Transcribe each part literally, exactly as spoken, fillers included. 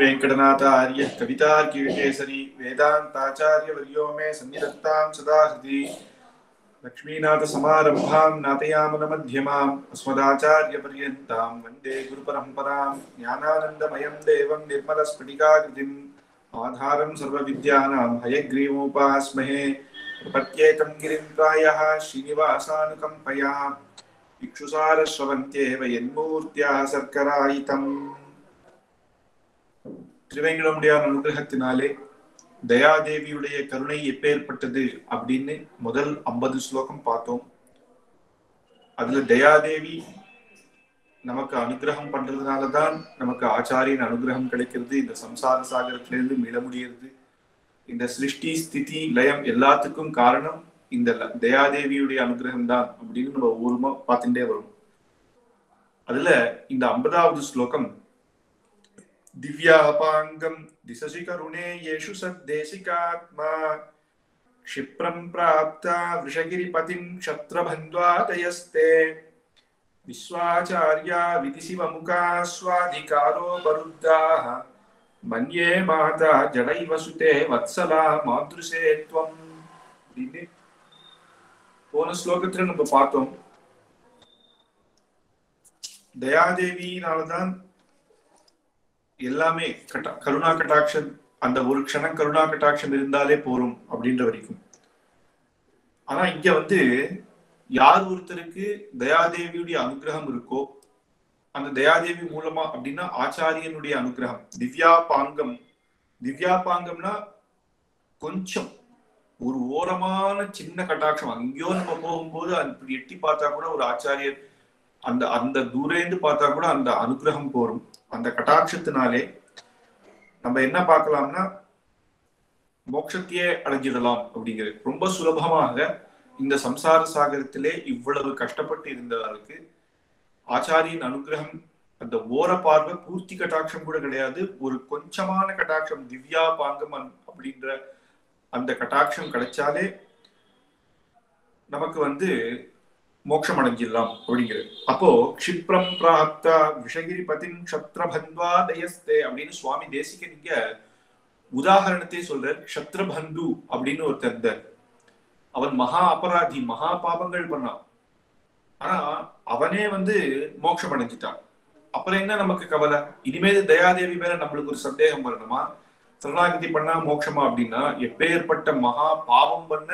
वेंकटनाथ आर्य कवितार्किकेसरी वेदांताचार्यवर्यो मे सन्निधत्तां सदा हृदि लक्ष्मीनाथ समारंभां नाथयामन मध्यमां अस्मदाचार्यपर्यन्तां वन्दे गुरुपरम्परां ज्ञानानन्दमयं देवं निर्मलस्फटिकाकृतिम् आधारं सर्वविद्यानां हयग्रीवोपास्महे प्रपत्येकं गिरिं प्रायः श्रीनिवासानुकम्पया इक्षुसारश्रवन्त्येव यन्मूर्त्याः सर्करायितम् திருவேங்கடமுடைய அனுகிரகத்தினாலே தயாதேவியுடைய கருணை எப்பேற்பட்டது அப்படின்னு முதல் ஐம்பது ஸ்லோகம் பார்த்தோம். அதுல தயாதேவி நமக்கு அனுகிரகம் பண்றதுனாலதான் நமக்கு ஆச்சாரியன் அனுகிரகம் கிடைக்கிறது. இந்த சம்சார சாகரத்திலிருந்து மீள முடியறது. இந்த சிருஷ்டி ஸ்திதி லயம் எல்லாத்துக்கும் காரணம் இந்த தயாதேவியுடைய அனுகிரகம் தான் அப்படின்னு நம்ம ஊர்மா பார்த்துட்டே வரும். அதுல இந்த ஐம்பதாவது ஸ்லோகம் दिव्यापांगं दिशसि करुणे येषु सद्देशिकात्मा क्षिप्रं प्राप्ता वृषगिरिपतिं क्षत्रबन्ध्वादयस्ते विश्वाचार्या विदिशिवमुखा स्वाधिकारो बरुद्धाः मन्ये माता जडैव सुते वत्सला मातृसे त्वं दिने போன ஸ்லோகத்துல நம்ம பார்த்தோம். தயாதேவியினால்தான் எல்லாமே கட்டா கருணா கட்டாட்சம். அந்த ஒரு க்ஷணம் கருணா கட்டாட்சம் இருந்தாலே போரும் அப்படின்ற வரைக்கும். ஆனா இங்க வந்து யார் ஒருத்தருக்கு தயாதேவியுடைய அனுகிரகம் இருக்கோ அந்த தயாதேவி மூலமா அப்படின்னா ஆச்சாரியனுடைய அனுகிரகம் திவ்யா பாங்கம். திவ்யா பாங்கம்னா கொஞ்சம் ஒரு ஓரமான சின்ன கட்டாட்சம். அங்கேயோ நம்ம போகும்போது அப்படி எட்டி பார்த்தா கூட ஒரு ஆச்சாரியர் அந்த அந்த தூரேந்து பார்த்தா கூட அந்த அனுகிரகம் போரும். அந்த கட்டாட்சத்தினாலே நம்ம என்ன பார்க்கலாம்னா மோட்சத்தையே அடைஞ்சிடலாம் அப்படிங்கிறது. ரொம்ப சுலபமாக இந்த சம்சார சாகரத்திலே இவ்வளவு கஷ்டப்பட்டு இருந்தவர்களுக்கு ஆச்சாரியின் அனுகிரகம் அந்த ஓர பார்வை பூர்த்தி கட்டாட்சம் கூட கிடையாது, ஒரு கொஞ்சமான கட்டாட்சம் திவ்யா பாங்கம் அப்படின்ற அந்த கட்டாட்சம் கிடைச்சாலே நமக்கு வந்து மோட்சம் அடைஞ்சிடலாம் அப்படிங்கிறது. அப்போ க்ஷிப்ரம் பிராப்தா விஷகிரிபதின் க்ஷத்ரபந்த்வா தயஸ்தே அப்படின்னு சுவாமி தேசிகன் இங்க உதாரணத்தை சொல்ற. க்ஷத்ரபந்து அப்படின்னு ஒருத்தர் இருந்தார். அவன் மகா அபராதி, மகா பாபங்கள் பண்ணான். ஆனா அவனே வந்து மோட்சம் அடைஞ்சிட்டான். அப்புறம் என்ன நமக்கு கவலை? இனிமேல் தயாதேவி மேல நம்மளுக்கு ஒரு சந்தேகம் வரணுமா? சரணாகதி பண்ணா மோட்சமா அப்படின்னா எப்பேற்பட்ட மகா பாவம் பண்ண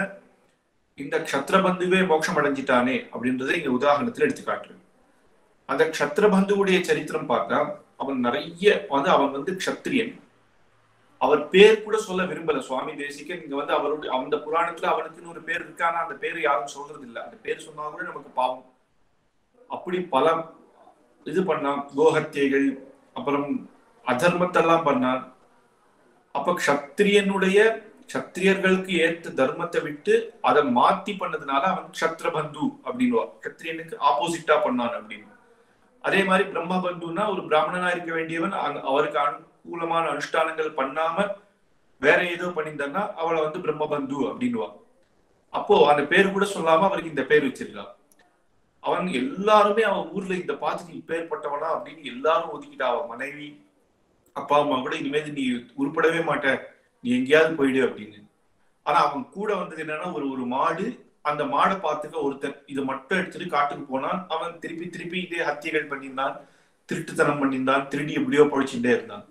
இந்த க்ஷத்ரபந்துவே மோட்சம் அடைஞ்சிட்டானே அப்படின்றத இங்க உதாரணத்துல எடுத்துக்காட்டுறேன். அந்த க்ஷத்ரபந்துவுடைய சரித்திரம் பார்த்தா அவன் நிறைய வந்து அவன் வந்து க்ஷத்ரியன். அவர் பேர் கூட சொல்ல விரும்பல சுவாமி தேசிகன். இங்க வந்து அவருடைய அந்த புராணத்துல அவனுக்குன்னு ஒரு பேர் இருக்கு. ஆனா அந்த பேர் யாரும் சொல்றது இல்லை. அந்த பேர் சொன்னா கூட நமக்கு பாவம். அப்படி பல இது பண்ணான், கோஹத்தியைகள், அப்புறம் அதர்மத்தெல்லாம் பண்ணான். அப்ப க்ஷத்ரியனுடைய சத்திரியர்களுக்கு ஏற்ற தர்மத்தை விட்டு அதை மாத்தி பண்ணதுனால அவன் க்ஷத்ரபந்து அப்படின்னுவான். சத்திரியனுக்கு ஆப்போசிட்டா பண்ணான் அப்படின்னு. அதே மாதிரி பிரம்மபந்துன்னா ஒரு பிராமணனா இருக்க வேண்டியவன் அவருக்கு அனுகூலமான அனுஷ்டானங்கள் பண்ணாம வேற ஏதோ பண்ணியிருந்தான்னா அவளை வந்து பிரம்மபந்து அப்படின்னுவான். அப்போ அந்த பேரு கூட சொல்லாம அவருக்கு இந்த பேர் வச்சிருக்கான். அவன் எல்லாருமே அவன் ஊர்ல இந்த பார்த்துட்டு இப்பேற்பட்டவனா அப்படின்னு எல்லாரும் ஒதுக்கிட்டா. அவன் மனைவி அப்பா அம்மா கூட இனிமேல் நீ உருப்படவே மாட்ட, நீ எங்கேயாவது போயிடு அப்படின்னு. ஆனா அவன் கூட வந்தது என்னன்னா ஒரு ஒரு மாடு. அந்த மாடை பார்த்துக்க ஒருத்தன் இதை மட்டும் எடுத்துட்டு காட்டுக்கு போனான். அவன் திருப்பி திருப்பி இதே ஹத்தியைகள் பண்ணியிருந்தான், திருட்டுத்தனம் பண்ணியிருந்தான், திருடி எப்படியோ பொழிச்சுட்டே இருந்தான்.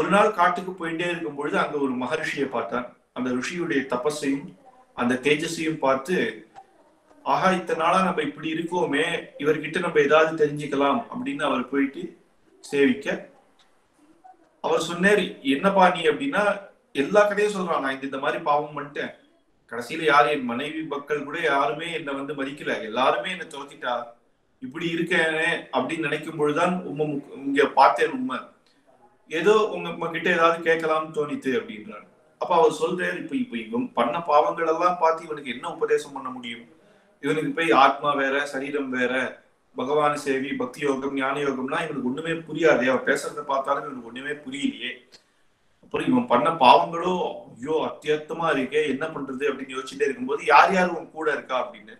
ஒரு நாள் காட்டுக்கு போயிட்டே இருக்கும் பொழுது அங்க ஒரு மகரிஷியை பார்த்தான். அந்த ரிஷியுடைய தபஸையும் அந்த தேஜஸையும் பார்த்து ஆகா இத்தனை நாளா நம்ம இப்படி இருக்கோமே, இவர்கிட்ட நம்ம ஏதாவது தெரிஞ்சுக்கலாம் அப்படின்னு அவர் போயிட்டு சேவிக்க அவர் சொன்னார் என்னப்பா நீ அப்படின்னா எல்லா கதையும் சொல்றான். நான் இந்த இந்த மாதிரி பாவம் பண்ணிட்டேன், கடைசியில யாரும் என் மனைவி மக்கள் கூட யாருமே என்னை வந்து மதிக்கல, எல்லாருமே என்னை துரத்திட்டா, இப்படி இருக்கேனே அப்படின்னு நினைக்கும் பொழுதுதான் உண்மை இங்க பார்த்தேன். உண்மை ஏதோ உங்க உங்க கிட்ட ஏதாவது கேட்கலாம்னு தோணித்து அப்படின்றான். அப்ப அவர் சொல்றாரு இப்ப இப்ப இவன் பண்ண பாவங்கள் எல்லாம் பார்த்து இவனுக்கு என்ன உபதேசம் பண்ண முடியும்? இவனுக்கு போய் ஆத்மா வேற சரீரம் வேற பகவான சேவி பக்தி யோகம் ஞான யோகம்னா இவனுக்கு ஒண்ணுமே புரியாது. அவன் பேசுறத பார்த்தாலும் இவனுக்கு ஒண்ணுமே புரியலையே. அப்புறம் இவன் பண்ண பாவங்களோ ஐயோ அத்தியத்தமா இருக்கே, என்ன பண்றது அப்படின்னு யோசிச்சுட்டே இருக்கும்போது யார் யார் உன் கூட இருக்கா அப்படின்னு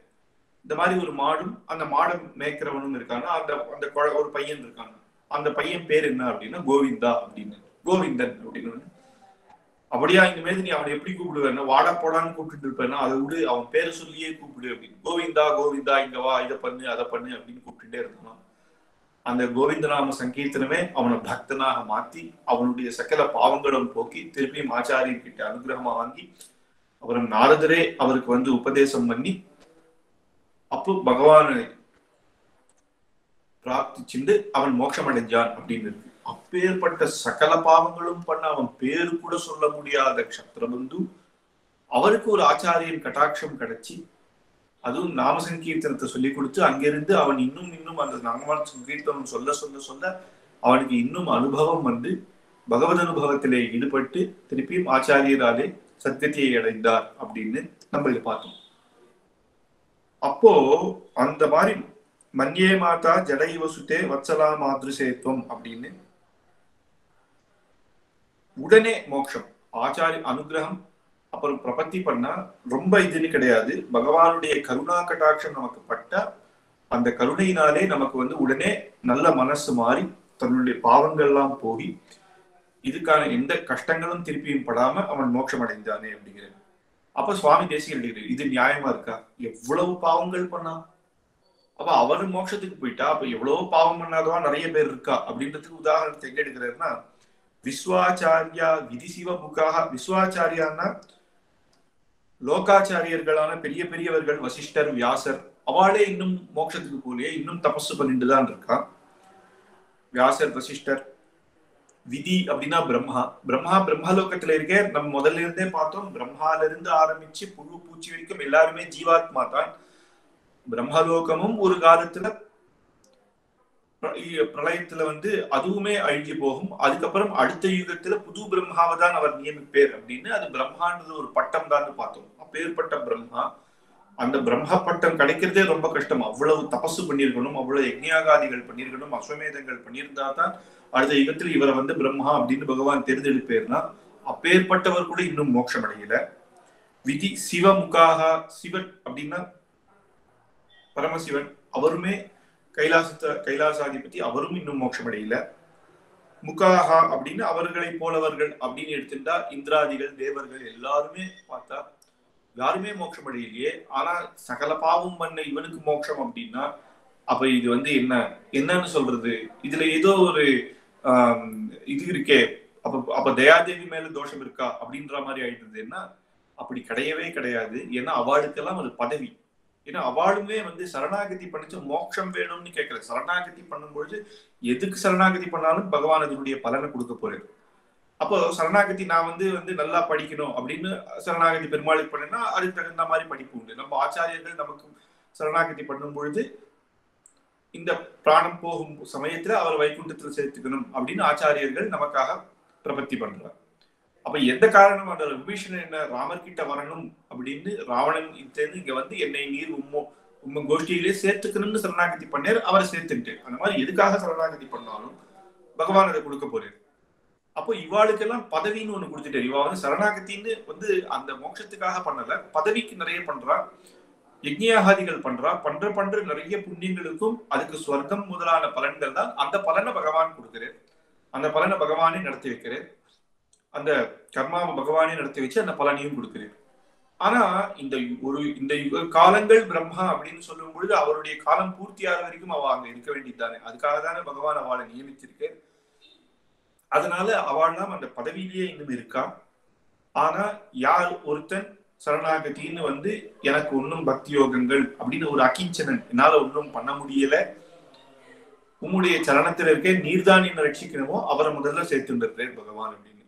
இந்த மாதிரி ஒரு மாடும் அந்த மாடை மேய்க்கிறவனும் இருக்கானா, அந்த அந்த ஒரு பையன் இருக்கானா. அந்த பையன் பேர் என்ன அப்படின்னா கோவிந்தா அப்படின்னு, கோவிந்தன் அப்படின்னு. அப்படியா, இந்த மாதிரி நீ அவனை எப்படி கூப்பிடுவேன்னா வாடா போடான்னு கூப்பிட்டு இருப்பேன்னா அதை விடு, அவன் பேரை சொல்லியே கூப்பிடு அப்படின்னு. கோவிந்தா கோவிந்தா இங்க வா, இதை பண்ணு அதை பண்ணு அப்படின்னு கூப்பிட்டுட்டே இருந்தான். அந்த கோவிந்தநாம சங்கீர்த்தனமே அவனை பக்தனாக மாத்தி அவனுடைய சகல பாவங்களும் போக்கி திருப்பியும் ஆச்சாரியன் கிட்ட அனுகிரகமா வாங்கி அவரும் நாரதரே அவருக்கு வந்து உபதேசம் பண்ணி அப்போ பகவானை பிரார்த்திச்சுண்டு அவன் மோட்சம் அடைஞ்சான் அப்படின்னு இருக்கு. அப்பேற்பட்ட சகல பாவங்களும் பண்ண அவன் பேரு கூட சொல்ல முடியாத சத்ரபந்து அவருக்கு ஒரு ஆச்சாரியன் கட்டாட்சம் கிடைச்சி அதுவும் நாம சங்கீர்த்தனத்தை சொல்லி கொடுத்து அங்கிருந்து அவன் இன்னும் இன்னும் அந்த நாம சங்கீர்த்தனம் சொல்ல சொல்ல சொல்ல அவனுக்கு இன்னும் அனுபவம் வந்து பகவத் அனுபவத்திலே ஈடுபட்டு திருப்பியும் ஆச்சாரியராலே சத்தியத்தை அடைந்தார் அப்படின்னு நம்ம இதை பார்த்தோம். அப்போ அந்த மாதிரி மன்யே மாதா ஜடைவசுத்தே வத்சலா மாதிருசேத்வம் அப்படின்னு உடனே மோட்சம் ஆச்சாரிய அனுகிரகம் அப்புறம் பிரபத்தி பண்ணா ரொம்ப இதுன்னு கிடையாது. பகவானுடைய கருணா கடாட்சம் நமக்கு பட்டா அந்த கருணையினாலே நமக்கு வந்து உடனே நல்ல மனசு மாறி தன்னுடைய பாவங்கள்லாம் போய் இதுக்கான எந்த கஷ்டங்களும் திருப்பியும் படாம அவன் மோட்சம் அடைந்தானே அப்படிங்கிற. அப்ப சுவாமி தேசிகர் இது நியாயமா இருக்கா? எவ்வளவு பாவங்கள் பண்ணா அப்ப அவரு மோட்சத்துக்கு போயிட்டா, அப்ப எவ்வளவு பாவம் பண்ணாதவா நிறைய பேர் இருக்கா அப்படின்றதுக்கு உதாரணத்தை எங்க எடுக்கிறாருன்னா விஸ்வாச்சாரியா விதிசிவ புக்காக. விஸ்வாச்சாரியான்னா லோகாச்சாரியர்களான பெரிய பெரியவர்கள் வசிஷ்டர் வியாசர் அவளே இன்னும் மோட்சத்துக்கு போலயே இன்னும் தபசு பண்ணிட்டு தான் இருக்கா. வியாசர் வசிஷ்டர் விதி அப்படின்னா பிரம்மா. பிரம்மா பிரம்மலோகத்துல இருக்கே நம்ம முதல்ல இருந்தே பார்த்தோம். பிரம்மால இருந்து ஆரம்பிச்சு புழு பூச்சி வரைக்கும் எல்லாருமே ஜீவாத்மா தான். பிரம்மலோகமும் ஒரு காலத்துல பிரளயத்துல வந்து அதுவுமே அழிஞ்சு போகும். அதுக்கப்புறம் அடுத்த யுகத்துல புது பிரம்மாவை தான் அவர் நியமிப்பேர் அப்படின்னு அது பிரம்மான்றது ஒரு பட்டம் தான் பார்த்தோம். அப்பேற்பட்ட பிரம்மா அந்த பிரம்ம பட்டம் கிடைக்கிறதே ரொம்ப கஷ்டம். அவ்வளவு தபசு பண்ணியிருக்கணும், அவ்வளவு யக்ஞாகாதிகள் பண்ணியிருக்கணும், அஸ்வமேதங்கள் பண்ணியிருந்தா தான் அடுத்த யுகத்துல இவரை வந்து பிரம்மா அப்படின்னு பகவான் தேர்ந்தெடுப்பேர்னா அப்பேற்பட்டவர் கூட இன்னும் மோட்சம் அடையல. விதி சிவ முகாகா. சிவன் அப்படின்னா பரமசிவன் அவருமே கைலாசத்தை கைலாசாதிபதி அவரும் இன்னும் மோட்சம் அடையல. முகாகா அப்படின்னு அவர்களை போலவர்கள் அப்படின்னு எடுத்துட்டா இந்திராதிகள் தேவர்கள் எல்லாருமே பார்த்தா யாருமே மோட்சம் அடையலையே. ஆனா சகல பாவம் பண்ண இவனுக்கு மோட்சம் அப்படின்னா அப்ப இது வந்து என்ன என்னன்னு சொல்றது? இதுல ஏதோ ஒரு ஆஹ் இது இருக்கே, அப்ப அப்ப தயாதேவி மேல தோஷம் இருக்கா அப்படின்ற மாதிரி ஆயிட்டு என்ன? அப்படி கிடையவே கிடையாது. ஏன்னா அவாளுக்கெல்லாம் ஒரு பதவி. ஏன்னா அவளுமே வந்து சரணாகதி பண்ணிச்சு மோட்சம் வேணும்னு கேட்கல. சரணாகதி பண்ணும்பொழுது எதுக்கு சரணாகதி பண்ணாலும் பகவான் அதனுடைய பலனை கொடுக்க போறேன். அப்போ சரணாகதி நான் வந்து வந்து நல்லா படிக்கணும் அப்படின்னு சரணாகதி பெருமாளுக்கு பண்ணேன்னா அதுக்கு தகுந்த மாதிரி படிப்பு உண்டு. நம்ம ஆச்சாரியர்கள் நமக்கு சரணாகதி பண்ணும் பொழுது இந்த பிராணம் போகும் சமயத்துல அவர் வைகுண்டத்துல சேர்த்துக்கணும் அப்படின்னு ஆச்சாரியர்கள் நமக்காக பிரபத்தி பண்றார். அப்ப எந்த காரணம் அந்த விபீஷன் என்ன ராமர்கிட்ட வரணும் அப்படின்னு ராவணன் இருந்து இங்க வந்து என்னை நீர் உம்மோ உம்ம கோஷ்டியிலே சேர்த்துக்கணும்னு சரணாகதி பண்ணார். அவரை சேர்த்துக்கிட்டு அந்த மாதிரி எதுக்காக சரணாகதி பண்ணாலும் பகவான் அதை கொடுக்க போறாரு. அப்போ இவாளுக்கெல்லாம் பதவின்னு ஒண்ணு கொடுத்துட்டாரு. இவா வந்து சரணாகத்தின்னு வந்து அந்த மோட்சத்துக்காக பண்ணல, பதவிக்கு நிறைய பண்றா, யஜ்ஞாகாதிகள் பண்றா, பண்ற பண்ற நிறைய புண்ணியங்களுக்கும் அதுக்கு ஸ்வர்க்கம் முதலான பலன்கள் தான். அந்த பலனை பகவான் கொடுக்குறாரு, அந்த பலனை பகவானே நடத்தி வைக்கிறார், அந்த கர்மாவை பகவானே நடத்தி வச்சு அந்த பலனையும் கொடுக்குறாரு. ஆனா இந்த ஒரு இந்த யுக காலங்கள் பிரம்மா அப்படின்னு சொல்லும் பொழுது அவருடைய காலம் பூர்த்தியாகிற வரைக்கும் அவ அங்க இருக்க வேண்டியதுதானே. அதுக்காக தானே பகவான் அவளை நியமிச்சிருக்கு. அதனால அவள்லாம் அந்த பதவியிலேயே இன்னும் இருக்கா. ஆனா யார் ஒருத்தன் சரணாகத்தின்னு வந்து எனக்கு ஒன்றும் பக்தி யோகங்கள் அப்படின்னு ஒரு அகிஞ்சனன் என்னால ஒன்றும் பண்ண முடியல, உம்முடைய சரணத்துல இருக்க நீர்தான் என்ன ரட்சிக்கணுமோ அவரை முதல்ல சேர்த்துட்டு பகவான் அப்படின்னு.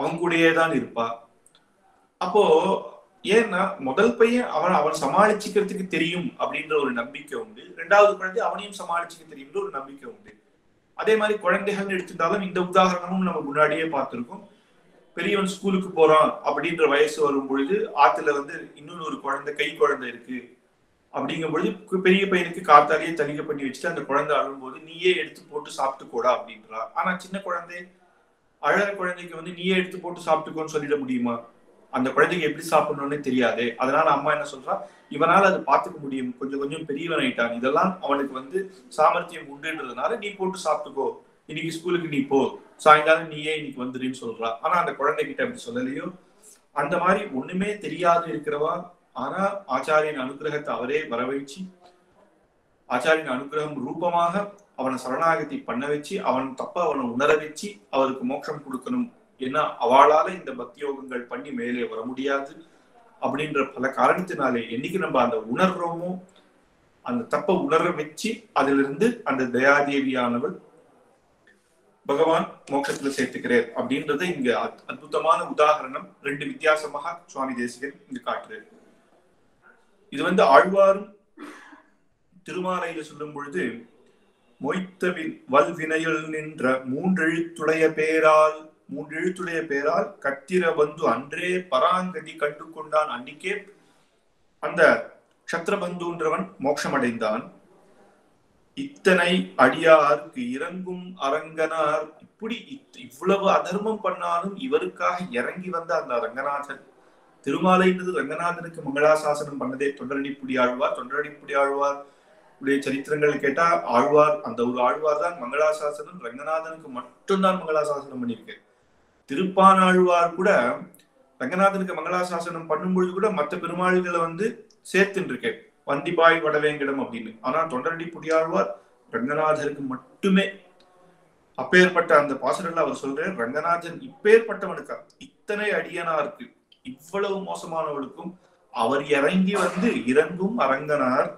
அவன் கூடயே தான் இருப்பா. அப்போ ஏன்னா முதல் பையன் அவன் அவன் சமாளிச்சுக்கிறதுக்கு தெரியும் அப்படின்ற ஒரு நம்பிக்கை உண்டு, ரெண்டாவது குழந்தை அவனையும் சமாளிச்சுக்க தெரியும்ன்ற ஒரு நம்பிக்கை உண்டு. அதே மாதிரி குழந்தைகள் எடுத்துட்டாலும் இந்த உதாரணமும் நம்ம முன்னாடியே பார்த்திருக்கோம். பெரியவன் ஸ்கூலுக்கு போறான் அப்படின்ற வயசு வரும் பொழுது ஆத்துல வந்து இன்னொரு ஒரு குழந்தை கை குழந்தை இருக்கு அப்படிங்கும் பொழுது பெரிய பையனுக்கு காத்தாலேயே தனிக்க பண்ணி வச்சுட்டு அந்த குழந்தை அழும்போது நீயே எடுத்து போட்டு சாப்பிட்டு கூடா அப்படின்றா. ஆனா சின்ன குழந்தை அழற குழந்தைக்கு வந்து நீயே எடுத்து போட்டு சாப்பிட்டுக்கோன்னு சொல்லிட முடியுமா? அந்த குழந்தைக்கு எப்படி சாப்பிடணும்னே தெரியாது. அதனால அம்மா என்ன சொல்றா, இவனால அதை பார்த்துக்க முடியும், கொஞ்சம் கொஞ்சம் பெரியவன் ஆயிட்டான், இதெல்லாம் அவனுக்கு வந்து சாமர்த்தியம் உண்டுன்றதுனால நீ போட்டு சாப்பிட்டுக்கோ, இன்னைக்கு ஸ்கூலுக்கு நீ போ, சாயங்காலம் நீயே இன்னைக்கு வந்துடுன்னு சொல்றா. ஆனா அந்த குழந்தைகிட்ட அப்படி சொல்லலையோ. அந்த மாதிரி ஒண்ணுமே தெரியாது இருக்கிறவா, ஆனா ஆச்சாரியன் அனுகிரகத்தை அவரே வரவழைச்சு ஆச்சாரியன் அனுகிரகம் ரூபமாக அவனை சரணாகதி பண்ண வச்சு அவன் தப்ப அவனை உணர வச்சு அவருக்கு மோட்சம் கொடுக்கணும். ஏன்னா அவளால இந்த பக்தி யோகங்கள் பண்ணி மேலே வர முடியாது அப்படின்ற பல காரணத்தினாலே என்னைக்கு நம்ம அந்த உணர்றோமோ அந்த தப்ப உணர வச்சு அதிலிருந்து அந்த தயாதேவியானவள் பகவான் மோட்சத்துல சேர்த்துக்கிறார் அப்படின்றத இங்க அற்புதமான உதாரணம் ரெண்டு வித்தியாசமாக சுவாமி தேசிகன் இங்க காட்டுறாரு. இது வந்து ஆழ்வாரும் திருமாலையில சொல்லும் பொழுது மொய்த்தவின் வல்வினையில் நின்ற மூன்றெழுத்துடைய பேரால் மூன்றெழுத்துடைய பேரால் கத்திர பந்து அன்றே பராங்கதி கண்டு கொண்டான், அன்னிக்கே அந்த சத்ரபந்துன்றவன் மோட்சமடைந்தான். இத்தனை அடியார்க்கு இறங்கும் அரங்கனார், இப்படி இவ்வளவு அதர்மம் பண்ணாலும் இவருக்காக இறங்கி வந்த அந்த அரங்கநாதன் திருமாலைன்றது ரங்கநாதனுக்கு மங்களாசாசனம் பண்ணதே தொண்டரடிப்புடி ஆழ்வார். தொண்டரடிப்புடி ஆழ்வார் உடைய சரித்திரங்கள் கேட்டா ஆழ்வார் அந்த ஒரு ஆழ்வார் தான் மங்களாசாசனம் ரங்கநாதனுக்கு மட்டும்தான் மங்களாசாசனம் பண்ணியிருக்கு. திருப்பானாழ்வார் கூட ரங்கநாதனுக்கு மங்களாசாசனம் பண்ணும்பொழுது கூட மற்ற பெருமாள்களை வந்து சேர்த்துன்னு இருக்கேன் வந்திபாய் வடவேங்கிடம் அப்படின்னு. ஆனா தொண்டரடிப்புடி ஆழ்வார் ரங்கநாதருக்கு மட்டுமே அப்பேற்பட்ட அந்த பாசுரல்ல அவர் சொல்றார், ரங்கநாதன் இப்பேற்பட்டவனுக்கா இத்தனை அடியனா இருக்கு, இவ்வளவு மோசமானவளுக்கும் அவர் இறங்கி வந்து இறங்கும் அரங்கனார்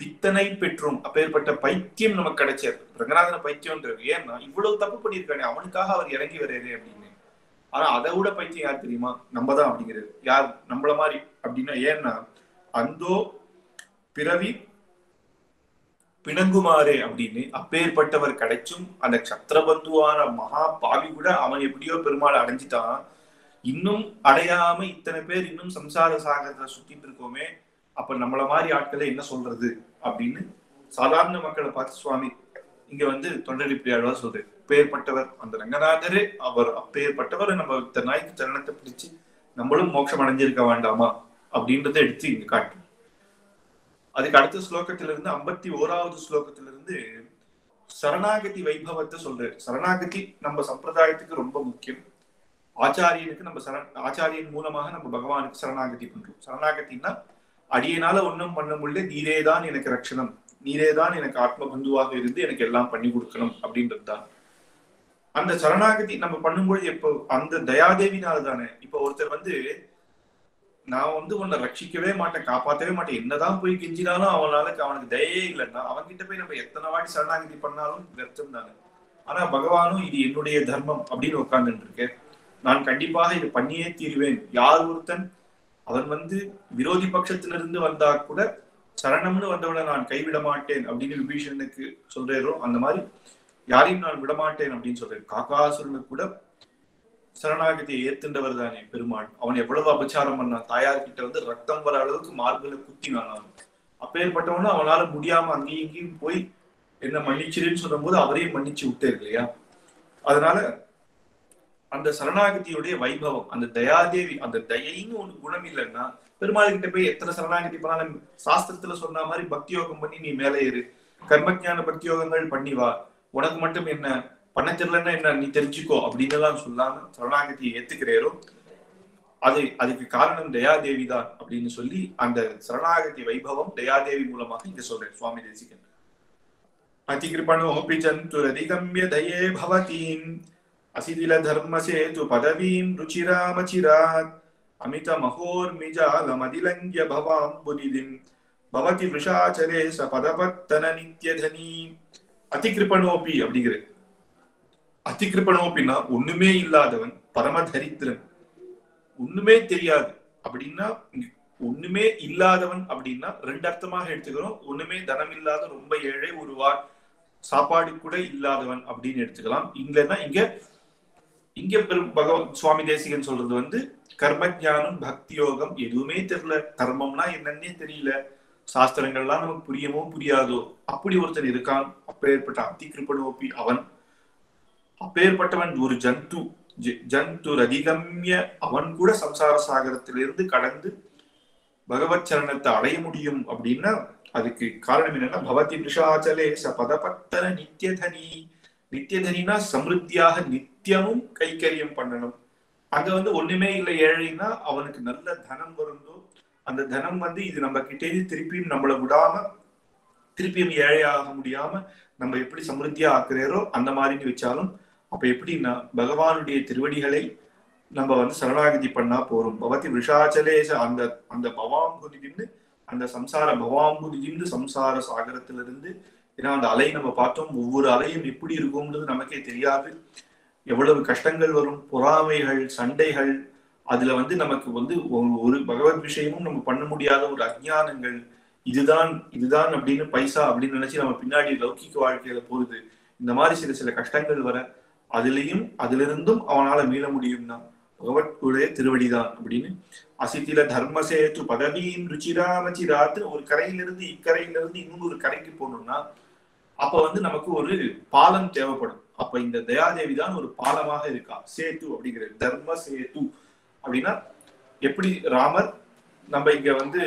பித்தனை பெற்றும் அப்பேற்பட்ட பைத்தியம் நமக்கு கிடைச்சது. ரங்கநாதன பைத்தியம்ன்றது ஏன்னா இவ்வளவு தப்பு பண்ணியிருக்கானே அவனுக்காக அவர் இறங்கி வர்றாரு அப்படின்னு. ஆனா அதை விட பைத்தியம் யார் தெரியுமா? நம்ம தான் அப்படிங்கிறது. யார் நம்மள மாதிரி அப்படின்னா ஏன்னா அந்தோ பிறவி பிணங்குமாறு அப்படின்னு அப்பேற்பட்டவர் கிடைச்சும் அந்த சத்ரபந்துவான மகா பாவி கூட அவன் எப்படியோ பெருமாள் அடைஞ்சிட்டான், இன்னும் அடையாம இத்தனை பேர் இன்னும் சம்சார சாகரத்துல சுத்திட்டு இருக்கோமே, அப்ப நம்மள மாதிரி ஆட்களை என்ன சொல்றது அப்படின்னு சாதாரண மக்களை பார்த்து சுவாமி இங்க வந்து தொண்டரிப்புடி ஆழ்வார் சொல்றாரு. அப்பேற்பட்டவர் அந்த ரங்கநாதரே அவர் அப்பேற்பட்டவர் நம்ம இத்தனை நாய்க்கு தருணத்தை பிடிச்சு நம்மளும் மோட்சம் அடைஞ்சிருக்க வேண்டாமா அப்படின்றத எடுத்து இங்க காட்டு. அதுக்கு அடுத்த ஸ்லோகத்திலிருந்து ஐம்பத்தி ஓராவது ஸ்லோகத்திலிருந்து சரணாகதி வைபவத்தை சொல்றாரு. சரணாகதி நம்ம சம்பிரதாயத்துக்கு ரொம்ப முக்கியம். ஆச்சாரியனுக்கு நம்ம சரண ஆச்சாரியன் மூலமாக நம்ம பகவானுக்கு சரணாகதி பண்றோம். சரணாகத்தின்னா அடியனால ஒன்றும் பண்ண முடியல, நீரேதான் எனக்கு ரட்சணம், நீரேதான் எனக்கு ஆத்ம பந்துவாக இருந்து எனக்கு எல்லாம் பண்ணி கொடுக்கணும் அப்படின்றது தான் அந்த சரணாகதி. நம்ம பண்ணும்பொழுது இப்போ அந்த தயாதேவினால தானே. இப்போ ஒருத்தர் வந்து நான் வந்து உன்னை ரட்சிக்கவே மாட்டேன் காப்பாற்றவே மாட்டேன் என்னதான் போய் கெஞ்சினாலும் அவனால அவனுக்கு தயே இல்லைன்னா அவன்கிட்ட போய் நம்ம எத்தனை வாட்டி சரணாகதி பண்ணாலும் வியர்த்தம் தானே. ஆனா பகவானும் இது என்னுடைய தர்மம் அப்படின்னு உட்கார்ந்துட்டு இருக்கேன், நான் கண்டிப்பாக இது பண்ணியே தீர்வேன். யார் ஒருத்தன் அவன் வந்து விரோதி பட்சத்திலிருந்து வந்தா கூட சரணம்னு வந்தவனை நான் கைவிட மாட்டேன் அப்படின்னு விபீஷனுக்கு சொல்றோ, அந்த மாதிரி யாரையும் நான் விடமாட்டேன் அப்படின்னு சொல்றேன். காக்காசுரனுக்கு கூட சரணாகதியை ஏத்துண்டவர் தானே பெருமாள். அவன் எவ்வளவு அபச்சாரம் பண்ணான், தாயார்கிட்ட வந்து ரத்தம் வர அளவுக்கு மார்பில குத்தினான். அப்பேற்பட்டவனும் அவனால முடியாம அங்கேயும் இங்கேயும் போய் என்ன மன்னிச்சிருன்னு சொல்லும் போது அவரையும் மன்னிச்சு விட்டே இல்லையா. அதனால அந்த சரணாகதியுடைய வைபவம் அந்த தயாதேவி அந்த தயைன்னு ஒண்ணு குணம் இல்லைன்னா பெருமாள்கிட்ட போய் எத்தனை சரணாகதி பண்ணாலும் சாஸ்திரத்துல சொன்ன மாதிரி பக்தி யோகம் பண்ணி நீ மேலே ஏறு, கர்மஜான பக்தி யோகங்கள் பண்ணி வா, உனக்கு மட்டும் என்ன பண்ண தெரியலன்னா என்ன நீ தெரிஞ்சுக்கோ அப்படின்னு எல்லாம் சொல்லாம சரணாகதியை ஏத்துக்கிறேரோ அது அதுக்கு காரணம் தயாதேவி தான் அப்படின்னு சொல்லி அந்த சரணாகதி வைபவம் தயாதேவி மூலமாக இங்க சொல்றேன் சுவாமி தேசிகன். அதிகிருபணோபி சந்துரதிகம்ய தயே பவதீம் அசிதில தர்ம சேது பதவீம் ருச்சிராமச்சிராத் அமித மகோர்மிஜால மதிலங்கிய பவாம் புனிதிம் பவதி விஷாச்சரேச பதபத்தன நித்யதனீ. அதிகிருபணோபி அப்படிங்கிறது அதிகிருபணோபின்னா ஒண்ணுமே இல்லாதவன் பரமதரித்திரன், ஒண்ணுமே தெரியாது அப்படின்னா ஒண்ணுமே இல்லாதவன் அப்படின்னா ரெண்டு அர்த்தமாக எடுத்துக்கிறோம். ஒண்ணுமே தனம் இல்லாத ரொம்ப ஏழை, ஒரு சாப்பாடு கூட இல்லாதவன் அப்படின்னு எடுத்துக்கலாம். இங்கிலன்னா இங்க இங்க பெரும் பகவான் சுவாமி தேசிகன் சொல்றது வந்து கர்மஜானம் பக்தி யோகம் எதுவுமே தெரியல, கர்மம்னா என்னன்னே தெரியல, சாஸ்திரங்கள்லாம் நமக்கு புரியமோ புரியாதோ அப்படி ஒருத்தன் இருக்கான். அப்பேற்பட்ட அத்தி கிருபணோப்பி அவன், அப்பேற்பட்டவன் ஒரு ஜந்து ஜந்து ரதிகம்ய அவன் கூட சம்சார சாகரத்திலிருந்து கடந்து பகவத் சரணத்தை அடைய முடியும். அப்படின்னா அதுக்கு காரணம் என்னன்னா பவதி விஷாச்சலே சபதபத்தன நித்தியதனி. நித்தியதனா சமிருத்தியாக நித்தியமும் கைக்கரியம் பண்ணணும். அங்க வந்து ஒண்ணுமே இல்லை ஏழைன்னா அவனுக்கு நல்ல தனம் வருந்தோ, அந்த தனம் வந்து இது நம்ம கிட்டே திருப்பியும் நம்மளை விடாம திருப்பியும் ஏழையாக முடியாம நம்ம எப்படி சமிருத்தியா ஆக்குறாரோ அந்த மாதிரி வச்சாலும். அப்ப எப்படின்னா பகவானுடைய திருவடிகளை நம்ம வந்து சரணாகதி பண்ணா போறோம். பவதி விஷாச்சலேச அந்த அந்த பவாம்புதின்னு அந்த சம்சார பவாம்புதிந்து சம்சார சாகரத்துல இருந்து, ஏன்னா அந்த அலையை நம்ம பார்த்தோம், ஒவ்வொரு அலையும் எப்படி இருக்கும்ன்றது நமக்கே தெரியாது. எவ்வளவு கஷ்டங்கள் வரும், பொறாமைகள், சண்டைகள், அதுல வந்து நமக்கு வந்து ஒரு பகவத் விஷயமும் நம்ம பண்ண முடியாத ஒரு அஜ்ஞானங்கள், இதுதான் இதுதான் அப்படின்னு பைசா அப்படின்னு நினைச்சு நம்ம பின்னாடி லௌகிக வாழ்க்கையில போகுது. இந்த மாதிரி சில சில கஷ்டங்கள் வர அதுலயும் அதுல இருந்தும் அவனால மீள முடியும்னா பகவத்குடைய திருவடிதான் அப்படின்னு. அசித்தில தர்மசேத்து பதவியும் ருச்சிராமச்சிராத்து, ஒரு கரையிலிருந்து இக்கரையிலிருந்து இன்னொரு கரைக்கு போகணும்னா அப்ப வந்து நமக்கு ஒரு பாலம் தேவைப்படும். அப்ப இந்த தயாதேவி தான் ஒரு பாலமாக இருக்கா. சேத்து அப்படிங்கிற தர்ம சேத்து அப்படின்னா எப்படி ராமர் நம்ம இங்க வந்து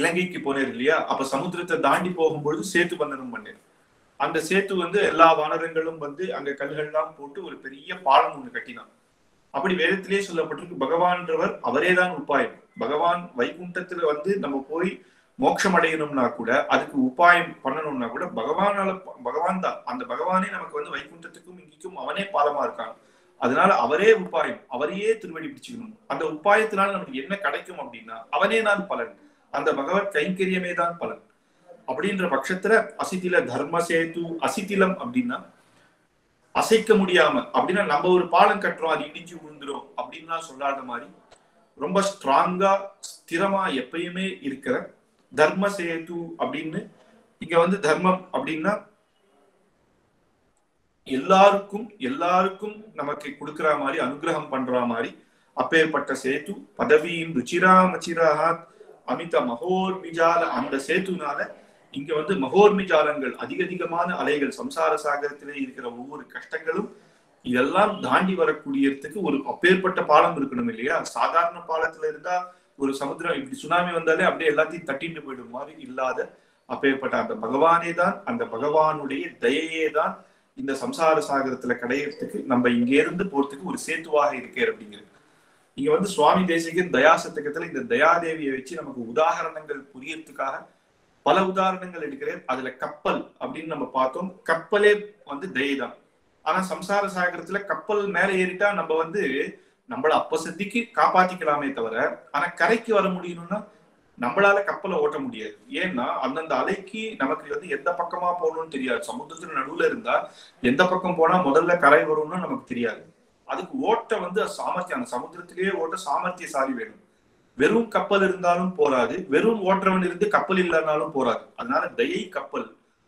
இலங்கைக்கு போனேரு இல்லையா, அப்ப சமுத்திரத்தை தாண்டி போகும்பொழுது சேத்து பந்தனம் பண்ணேன். அந்த சேத்து வந்து எல்லா வானரங்களும் வந்து அங்க கல்கள்லாம் போட்டு ஒரு பெரிய பாலம் ஒண்ணு கட்டினான். அப்படி வேதத்திலேயே சொல்லப்பட்டிருக்கு, பகவான்றவர் அவரேதான் உபாயம். பகவான் வைகுண்டத்துல வந்து நம்ம போய் மோட்சம் அடையணும்னா கூட அதுக்கு உபாயம் பண்ணணும்னா கூட பகவானால பகவான் தான். அந்த பகவானே நமக்கு வந்து வைகுண்டத்துக்கும் இங்கிக்கும் அவனே பாலமா இருக்கான். அதனால அவரே உபாயம், அவரையே திருவடி பிடிச்சுக்கணும். அந்த உபாயத்தினால நமக்கு என்ன கிடைக்கும் அப்படின்னா அவனே தான் பலன், அந்த பகவத் கைங்கரியமே தான் பலன். அப்படின்ற பட்சத்துல அசித்தில தர்ம சேது, அசித்திலம் அப்படின்னா அசைக்க முடியாம. அப்படின்னா நம்ம ஒரு பாலம் கட்டுறோம் அது இடிஞ்சு விழுந்துடும் அப்படின்லாம் சொல்லாத மாதிரி ரொம்ப ஸ்ட்ராங்கா ஸ்திரமா எப்பயுமே இருக்கிற தர்ம சேது அப்படின்னு. இங்க வந்து தர்மம் அப்படின்னா எல்லாருக்கும் எல்லாருக்கும் நமக்கு கொடுக்குற மாதிரி அனுகிரகம் பண்ற மாதிரி அப்பேற்பட்ட சேது பதவியும் ருச்சிராமச்சிராஹா அமித மகோர்மிஜால. அந்த சேத்துனால இங்க வந்து மகோர்மிஜாலங்கள் அதிக அதிகமான அலைகள் சம்சார சாகரத்திலே இருக்கிற ஒவ்வொரு கஷ்டங்களும் இதெல்லாம் தாண்டி வரக்கூடியதுக்கு ஒரு அப்பேற்பட்ட பாலம் இருக்கணும் இல்லையா. சாதாரண பாலத்துல இருந்தா ஒரு சமுத்திரம் இப்படி சுனாமி வந்தாலே அப்படியே எல்லாத்தையும் தட்டிட்டு போயிடும் மாதிரி இல்லாத அப்பேற்பட்ட அந்த பகவானே தான், அந்த பகவானுடைய தயையே தான் இந்த சம்சார சாகரத்துல கிடையறதுக்கு நம்ம இங்க இருந்து போறதுக்கு ஒரு சேத்துவாக இருக்கார் அப்படிங்கிறது. இங்க வந்து சுவாமி தேசிகன் தயா சதகத்துல இந்த தயாதேவியை வச்சு நமக்கு உதாரணங்கள் புரியறதுக்காக பல உதாரணங்கள் எடுக்கிறேன். அதுல கப்பல் அப்படின்னு நம்ம பார்த்தோம், கப்பலே வந்து தயைதான். ஆனா சம்சார சாகரத்துல கப்பல் மேல ஏறிட்டா நம்ம வந்து நம்மள அப்ப சத்திக்கு காப்பாத்திக்கலாமே தவிர, ஆனா கரைக்கு வர முடியணும்னா நம்மளால கப்பலை ஓட்ட முடியாது. ஏன்னா அந்தந்த அலைக்கு நமக்கு வந்து எந்த பக்கமா போகணும்னு தெரியாது. சமுத்திரத்தின் நடுவுல இருந்தா எந்த பக்கம் போனா முதல்ல கரை வரும்னு நமக்கு தெரியாது. அதுக்கு ஓட்ட வந்து சாமர்த்தியம், அந்த சமுத்திரத்திலேயே ஓட்ட சாமர்த்தியசாலி வேணும். வெறும் கப்பல் இருந்தாலும் போராது, வெறும் ஓட்டுறவன் இருந்து கப்பல் இல்லைனாலும் போராது. அதனால தயை கப்பல்,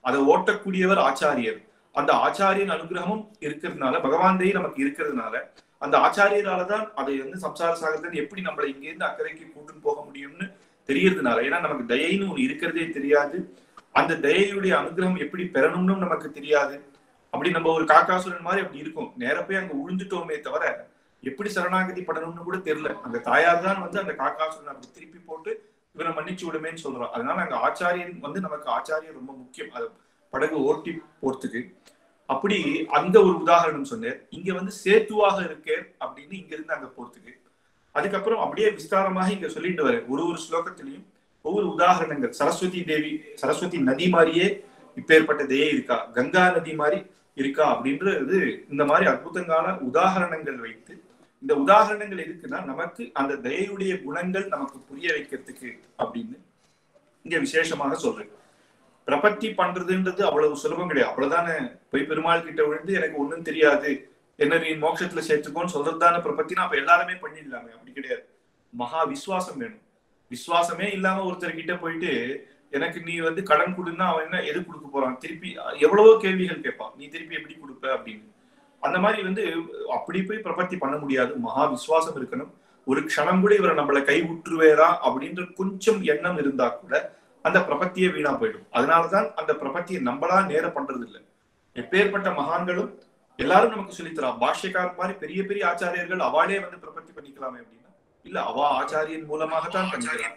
அதை ஓட்டக்கூடியவர் ஆச்சாரியர். அந்த ஆச்சாரியன் அனுகிரகமும் இருக்கிறதுனால, பகவான் தயை நமக்கு இருக்கிறதுனால, அந்த ஆச்சாரியராலதான் அதை வந்து சம்சார சாகரத்துல எப்படி நம்மளை இங்க இருந்து அக்கறைக்கு கூட்டுன்னு போக முடியும்னு தெரியறதுனால. ஏன்னா நமக்கு தயைன்னு ஒண்ணு இருக்கிறதே தெரியாது, அந்த தயையுடைய அனுகிரகம் எப்படி பெறணும்னு நமக்கு தெரியாது. அப்படி நம்ம ஒரு காக்காசுரன் மாதிரி அப்படி இருக்கும், நேர போய் அங்க உழுந்துட்டோமே தவிர எப்படி சரணாகதி படணும்னு கூட தெரியல. அந்த தாயார் தான் வந்து அந்த காக்காசுரன் அப்படி திருப்பி போட்டு இவனை மன்னிச்சு விடுமேன்னு சொல்றோம். அதனால அங்க ஆச்சாரியன் வந்து நமக்கு ஆச்சாரியர் ரொம்ப முக்கியம், அதை படகு ஓட்டி போறதுக்கு. அப்படி அந்த ஒரு உதாரணம் சொன்னார். இங்க வந்து சேத்துவாக இருக்க அப்படின்னு இங்க இருந்து அங்க போறதுக்கு. அதுக்கப்புறம் அப்படியே விஸ்தாரமாக இங்க சொல்லிட்டு வர ஒரு ஒரு ஸ்லோகத்திலையும் ஒவ்வொரு உதாரணங்கள். சரஸ்வதி தேவி, சரஸ்வதி நதி மாதிரியே இப்பேற்பட்ட தயை இருக்கா, கங்கா நதி மாதிரி இருக்கா அப்படின்றது. இந்த மாதிரி அற்புதமான உதாரணங்கள் வைத்து, இந்த உதாரணங்கள் எதுக்குன்னா நமக்கு அந்த தயையுடைய குணங்கள் நமக்கு புரிய வைக்கிறதுக்கு அப்படின்னு இங்க விசேஷமாக சொல்றேன். பிரபத்தி பண்றதுன்றது அவ்வளவு சுலபம் கிடையாது. அவ்வளவுதானே போய் பெருமாள் கிட்ட விழுந்து எனக்கு ஒண்ணும் தெரியாது என்ன நீ மோட்சத்துல சேர்த்துக்கோன்னு சொல்றதுதான பிரபத்தினா, அப்ப எல்லாருமே பண்ணிடலாமே? அப்படி கிடையாது. மகா விசுவாசம் வேணும். விசுவாசமே இல்லாம ஒருத்தர் கிட்ட போயிட்டு எனக்கு நீ வந்து கடன் கொடுன்னா அவன் என்ன எது கொடுக்க போறான், திருப்பி எவ்வளவோ கேள்விகள் கேட்பான், நீ திருப்பி எப்படி கொடுப்ப அப்படின்னு. அந்த மாதிரி வந்து அப்படி போய் பிரபத்தி பண்ண முடியாது, மகா விசுவாசம் இருக்கணும். ஒரு க்ஷணம் கூட இவரை நம்மளை கை விட்டுருவேரா அப்படின்ற கொஞ்சம் எண்ணம் இருந்தா கூட அந்த பிரபத்தியே வீணா போயிடும். அதனாலதான் அந்த பிரபத்தியை நம்மளா நேர பண்றது இல்லை. எப்பேற்பட்ட மகான்களும் எல்லாரும் நமக்கு சொல்லித்தரா, பாஷ்யக்கார மாதிரி பெரிய பெரிய ஆச்சாரியர்கள் அவாளே வந்து பிரபத்தி பண்ணிக்கலாமே அப்படின்னா இல்ல, அவா ஆச்சாரியன் மூலமாகத்தான் பண்ணிக்கலாம்.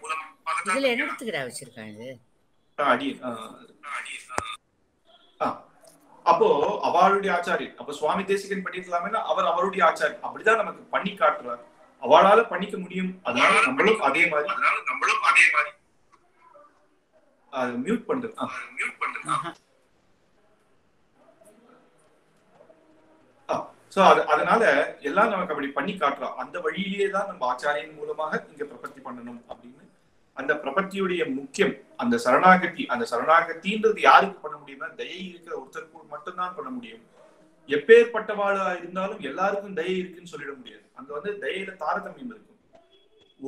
அப்போ அவளுடைய ஆச்சாரியன், அப்ப சுவாமி தேசிகன் பண்ணிக்கலாமேன்னா அவர் அவருடைய ஆச்சாரியன் அப்படிதான் நமக்கு பண்ணி காட்டுறாரு, அவளால பண்ணிக்க முடியும். அதனால நம்மளும் அதே மாதிரி நம்மளும் அதே மாதிரி மியூட் பண்றது மியூட் பண்றது சோ அது அதனால எல்லாம் நமக்கு அப்படி பண்ணி காட்டுறோம். அந்த வழியிலேயே தான் நம்ம ஆச்சாரியன் மூலமாக இங்க பிரபத்தி பண்ணணும் அப்படின்னு. அந்த பிரபத்தியுடைய முக்கியம் அந்த சரணாகதி. அந்த சரணாகதின்றது யாருக்கு பண்ண முடியும்னா தயை இருக்கிற ஒருத்தருக்கு மட்டும்தான் பண்ண முடியும். எப்பேற்பட்டவாளா இருந்தாலும் எல்லாருக்கும் தயை இருக்குன்னு சொல்லிட முடியாது. அந்த வந்து தயையில தாரதமியம் இருக்கும்.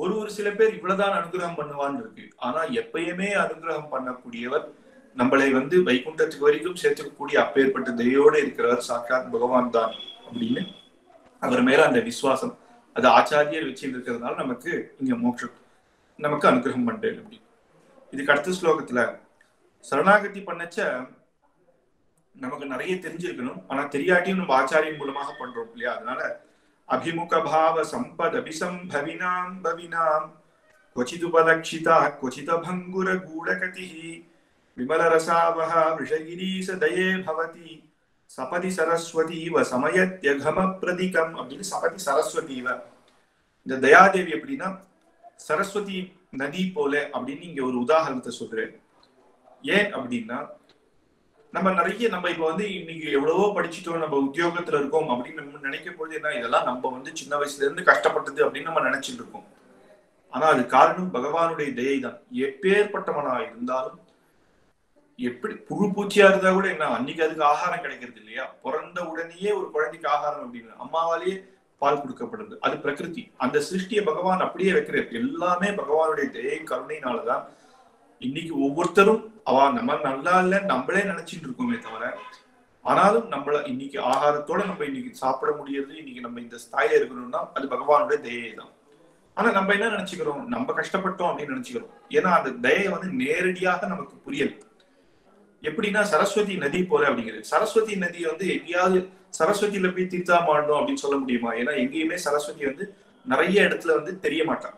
ஒரு ஒரு சில பேர் இவ்வளவுதான் அனுகிரகம் பண்ணுவான்னு இருக்கு. ஆனா எப்பயுமே அனுகிரகம் பண்ணக்கூடியவர், நம்மளை வந்து வைகுண்டத்துக்கு வரைக்கும் சேர்த்துக்கக்கூடிய அப்பேற்பட்ட தயையோடு இருக்கிறவர் சாட்சாத் பகவான் தான் அப்படின்னு அவர் மேல அந்த விசுவாசம் அது ஆச்சாரியர் வச்சுட்டு இருக்கிறதுனால நமக்கு இங்க மோட்சம் நமக்கு அனுகிரகம் பண்றேன் அப்படின்னு. இதுக்கு அடுத்த ஸ்லோகத்துல சரணாகதி பண்ணச்ச நமக்கு நிறைய தெரிஞ்சிருக்கணும். ஆனா தெரியாட்டியும் நம்ம ஆச்சாரியன் மூலமாக பண்றோம் இல்லையா? அதனால அபிமுக பாவ சம்பத் அபிசம்பவினாம் பவினாம் கொச்சிதுபலக்ஷிதா கொச்சிதபங்குர கூடகதி விமல ரசாவஹ விஷகிரீச தயே பவதி சபதி சரஸ்வதீவ சமயத்யகம பிரதிகம் அப்படின்னு. சபதி சரஸ்வதீவ, இந்த தயாதேவி எப்படின்னா சரஸ்வதி நதி போல அப்படின்னு இங்க ஒரு உதாரணத்தை சொல்றேன். ஏன் அப்படின்னா நம்ம நிறைய நம்ம இப்ப வந்து இன்னைக்கு எவ்வளவோ படிச்சுட்டோம், நம்ம உத்தியோகத்துல இருக்கோம் அப்படின்னு நம்ம நினைக்கும் பொழுது என்ன, இதெல்லாம் நம்ம வந்து சின்ன வயசுல இருந்து கஷ்டப்பட்டது அப்படின்னு நம்ம நினைச்சிட்டு இருக்கோம். ஆனா அது காரணம் பகவானுடைய தயை தான். எப்பேற்பட்டவனா இருந்தாலும், எப்படி புழு பூச்சியா இருந்தா கூட என்ன, அன்னைக்கு அதுக்கு ஆகாரம் கிடைக்கிறது இல்லையா? பிறந்த உடனேயே ஒரு குழந்தைக்கு ஆகாரம் அப்படின்னு அம்மாவாலேயே பால் கொடுக்கப்படுறது. அது பிரகிருதி, அந்த சிருஷ்டியை பகவான் அப்படியே வைக்கிறது. எல்லாமே பகவானுடைய தயை கருணையினாலதான் இன்னைக்கு ஒவ்வொருத்தரும் அவ நம்ம நல்லா இல்ல நம்மளே நினைச்சிட்டு இருக்கோமே தவிர, ஆனாலும் நம்மள இன்னைக்கு ஆகாரத்தோட நம்ம இன்னைக்கு சாப்பிட முடியறது, இன்னைக்கு நம்ம இந்த ஸ்தாயில இருக்கணும்னா அது பகவானுடைய தயை தான். ஆனா நம்ம என்ன நினைச்சுக்கிறோம், நம்ம கஷ்டப்பட்டோம் அப்படின்னு நினைச்சுக்கிறோம். ஏன்னா அந்த தயை வந்து நேரடியாக நமக்கு புரியல. எப்படின்னா சரஸ்வதி நதி போல அப்படிங்கிறது. சரஸ்வதி நதியை வந்து எங்கேயாவது சரஸ்வதியில போய் தீர்த்தாமாடணும் அப்படின்னு சொல்ல முடியுமா? ஏன்னா எங்கேயுமே சரஸ்வதி வந்து நிறைய இடத்துல வந்து தெரிய மாட்டான்.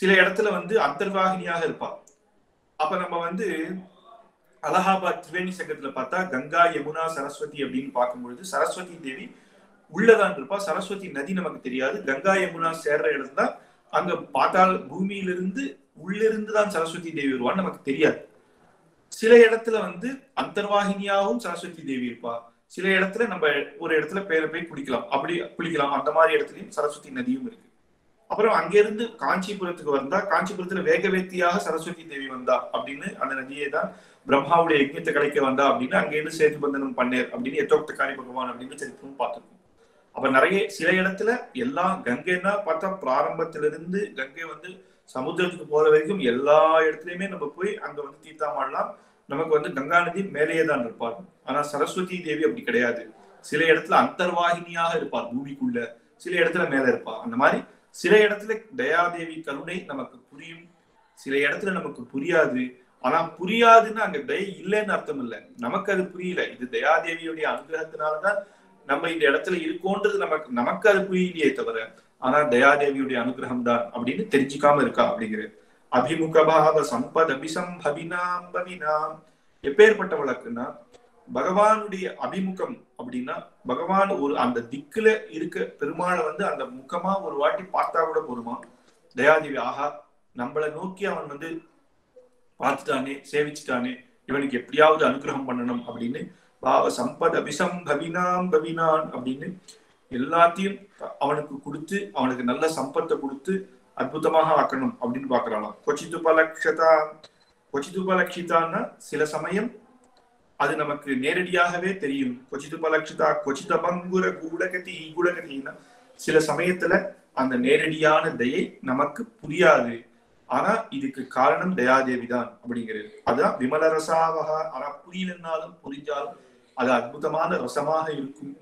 சில இடத்துல வந்து அந்தர்வாகினியாக இருப்பான். அப்ப நம்ம வந்து அலகாபாத் திரிவேணி சங்கத்துல பார்த்தா கங்கா யமுனா சரஸ்வதி அப்படின்னு பார்க்கும்பொழுது சரஸ்வதி தேவி உள்ளதான் இருப்பா. சரஸ்வதி நதி நமக்கு தெரியாது. கங்கா யமுனா சேர்ற இடம் தான் அங்க பார்த்தால் பூமியிலிருந்து உள்ளிருந்துதான் சரஸ்வதி தேவி வருவான்னு நமக்கு தெரியாது. சில இடத்துல வந்து அந்தர்வாகினியாகவும் சரஸ்வதி தேவி இருப்பா. சில இடத்துல நம்ம ஒரு இடத்துல பேரை போய் குளிக்கலாம், அப்படி குளிக்கலாம். அந்த மாதிரி இடத்துலயும் சரஸ்வதி நதியும் இருக்கு. அப்புறம் அங்கிருந்து காஞ்சிபுரத்துக்கு வந்தா காஞ்சிபுரத்துல வேக வேத்தியாக சரஸ்வதி தேவி வந்தா அப்படின்னு அந்த நதியை தான் பிரம்மாவுடைய யஜ்ஞத்தை கலைக்க வந்தா அப்படின்னு அங்கேருந்து சேது பந்தனம் பண்ணேர் அப்படின்னு யதோக்தகாரி பகவான் அப்படின்னு சரித்திரம் பார்த்துருக்கோம். அப்ப நிறைய சில இடத்துல எல்லாம் கங்கைன்னா பார்த்தா பிராரம்பத்திலிருந்து கங்கை வந்து சமுத்திரத்துக்கு போற வரைக்கும் எல்லா இடத்துலயுமே நம்ம போய் அங்க வந்து தீர்த்தாமாடலாம். நமக்கு வந்து கங்கா நதி மேலேயே தான் இருப்பார். ஆனா சரஸ்வதி தேவி அப்படி கிடையாது. சில இடத்துல அந்தர்வாகினியாக இருப்பார் பூமிக்குள்ள, சில இடத்துல மேல இருப்பார். அந்த மாதிரி சில இடத்துல தயாதேவி கருணை நமக்கு புரியும், சில இடத்துல நமக்கு புரியாது. ஆனா புரியாதுன்னு அங்க தயை இல்லைன்னு அர்த்தம் இல்லை, நமக்கு அது புரியல. இது தயாதேவியுடைய அனுகிரகத்தினாலதான் நம்ம இந்த இடத்துல இருக்கோன்றது நமக்கு நமக்கு அது புரியலையே தவிர, ஆனா தயாதேவியுடைய அனுகிரகம் தான் அப்படின்னு தெரிஞ்சுக்காம இருக்கா அப்படிங்கிறது. அபிமுகபாவ சம்பத் அபிசம்பவினாம் பவினாம், எப்பேற்பட்ட வழக்குன்னா பகவானுடைய அபிமுகம் அப்படின்னா பகவான் ஒரு அந்த திக்குல இருக்க பெருமாளை வந்து அந்த முகமா ஒரு வாட்டி பார்த்தா கூட போருமா தயாதேவி, ஆகா நம்மளை நோக்கி அவன் வந்து பார்த்துட்டானே சேவிச்சுட்டானே, இவனுக்கு எப்படியாவது அனுகிரகம் பண்ணணும் அப்படின்னு பாவ சம்பத் அபிசம்பவினாம் பவினான் அப்படின்னு எல்லாத்தையும் அவனுக்கு கொடுத்து அவனுக்கு நல்ல சம்பத்தை கொடுத்து அற்புதமாக ஆக்கணும் அப்படின்னு பாக்குறானாம். கொச்சிதுபலக்ஷதா, கொச்சிதுபலக்ஷிதான்னா சில சமயம் அது நமக்கு நேரடியாகவே தெரியும். கொச்சிதுபலக்ஷிதா கொச்சிதபங்குர கூடகதி கூடகதின்னா சில சமயத்துல அந்த நேரடியான தயை நமக்கு புரியாது. ஆனா இதுக்கு காரணம் தயாதேவிதான் அப்படிங்கிறது. அதான் விமல ரசாவக, ஆனா புரியலன்னாலும் புரிஞ்சாலும் அது அற்புதமான ரசமாக இருக்கும்,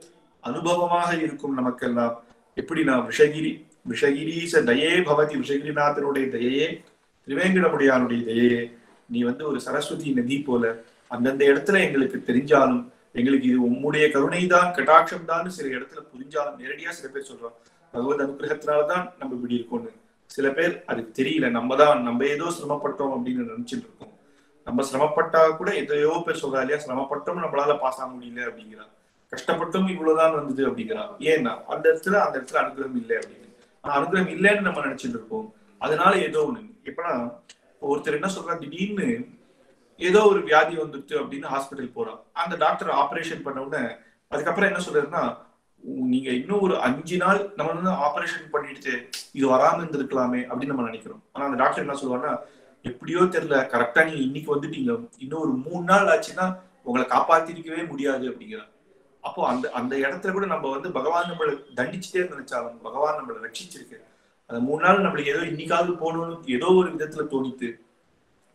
அனுபவமாக இருக்கும் நமக்கெல்லாம். எப்படி நான் விஷகிரி விஷகிரீச தயே பவதி, விஷகிரிநாதனுடைய தயையே, திரிவேங்கடமுடியானுடைய தயையே, நீ வந்து ஒரு சரஸ்வதி நதி போல அந்தந்த இடத்துல எங்களுக்கு தெரிஞ்சாலும், எங்களுக்கு இது உம்முடைய கருணை தான், கட்டாட்சம் தான் சில இடத்துல புரிஞ்சாலும், நேரடியா சில பேர் சொல்றோம் பகவத் அனுகிரகத்தினால்தான் நம்ம இப்படி இருக்கோம்னு. சில பேர் அதுக்கு தெரியல, நம்ம தான் நம்ம ஏதோ சிரமப்பட்டோம் அப்படின்னு நினைச்சிட்டு இருக்கோம். நம்ம சிரமப்பட்டா கூட எதையோ பேர் சொல்றா இல்லையா, சிரமப்பட்டோம் நம்மளால பாஸ் ஆக முடியல அப்படிங்கிறான், கஷ்டப்பட்டும் இவ்வளவுதான் வந்தது அப்படிங்கிறான். ஏன்னா அந்த இடத்துல அந்த இடத்துல அனுகிரகம் இல்லை அப்படின்னு, ஆனா அனுகிரகம் இல்லைன்னு நம்ம நினைச்சிட்டு இருக்கோம். அதனால ஏதோ ஒண்ணு. எப்பன்னா ஒருத்தர் என்ன சொல்றா, திடீர்னு ஏதோ ஒரு வியாதி வந்துட்டு அப்படின்னு ஹாஸ்பிட்டல் போறான், அந்த டாக்டர் ஆப்ரேஷன் பண்ண உடனே அதுக்கப்புறம் என்ன சொல்றாருன்னா, நீங்க இன்னும் ஒரு அஞ்சு நாள் நம்ம வந்து ஆப்ரேஷன் பண்ணிடுச்சு இது வராம இருந்திருக்கலாமே அப்படின்னு நம்ம நினைக்கிறோம். ஆனா அந்த டாக்டர் என்ன சொல்லுவாருன்னா, எப்படியோ தெரியல, கரெக்டா நீங்க இன்னைக்கு வந்துட்டீங்க, இன்னும் ஒரு மூணு நாள் ஆச்சுன்னா உங்களை காப்பாத்திருக்கவே முடியாது அப்படிங்கிறான். அப்போ அந்த அந்த இடத்துல கூட நம்ம வந்து பகவான் நம்மளை தண்டிச்சுட்டே நினைச்சாலும் பகவான் நம்மளை ரட்சிச்சிருக்கு. அந்த மூணு நாள் நம்மளுக்கு ஏதோ இன்னைக்காவது போகணும்னு ஏதோ ஒரு விதத்துல தோணித்து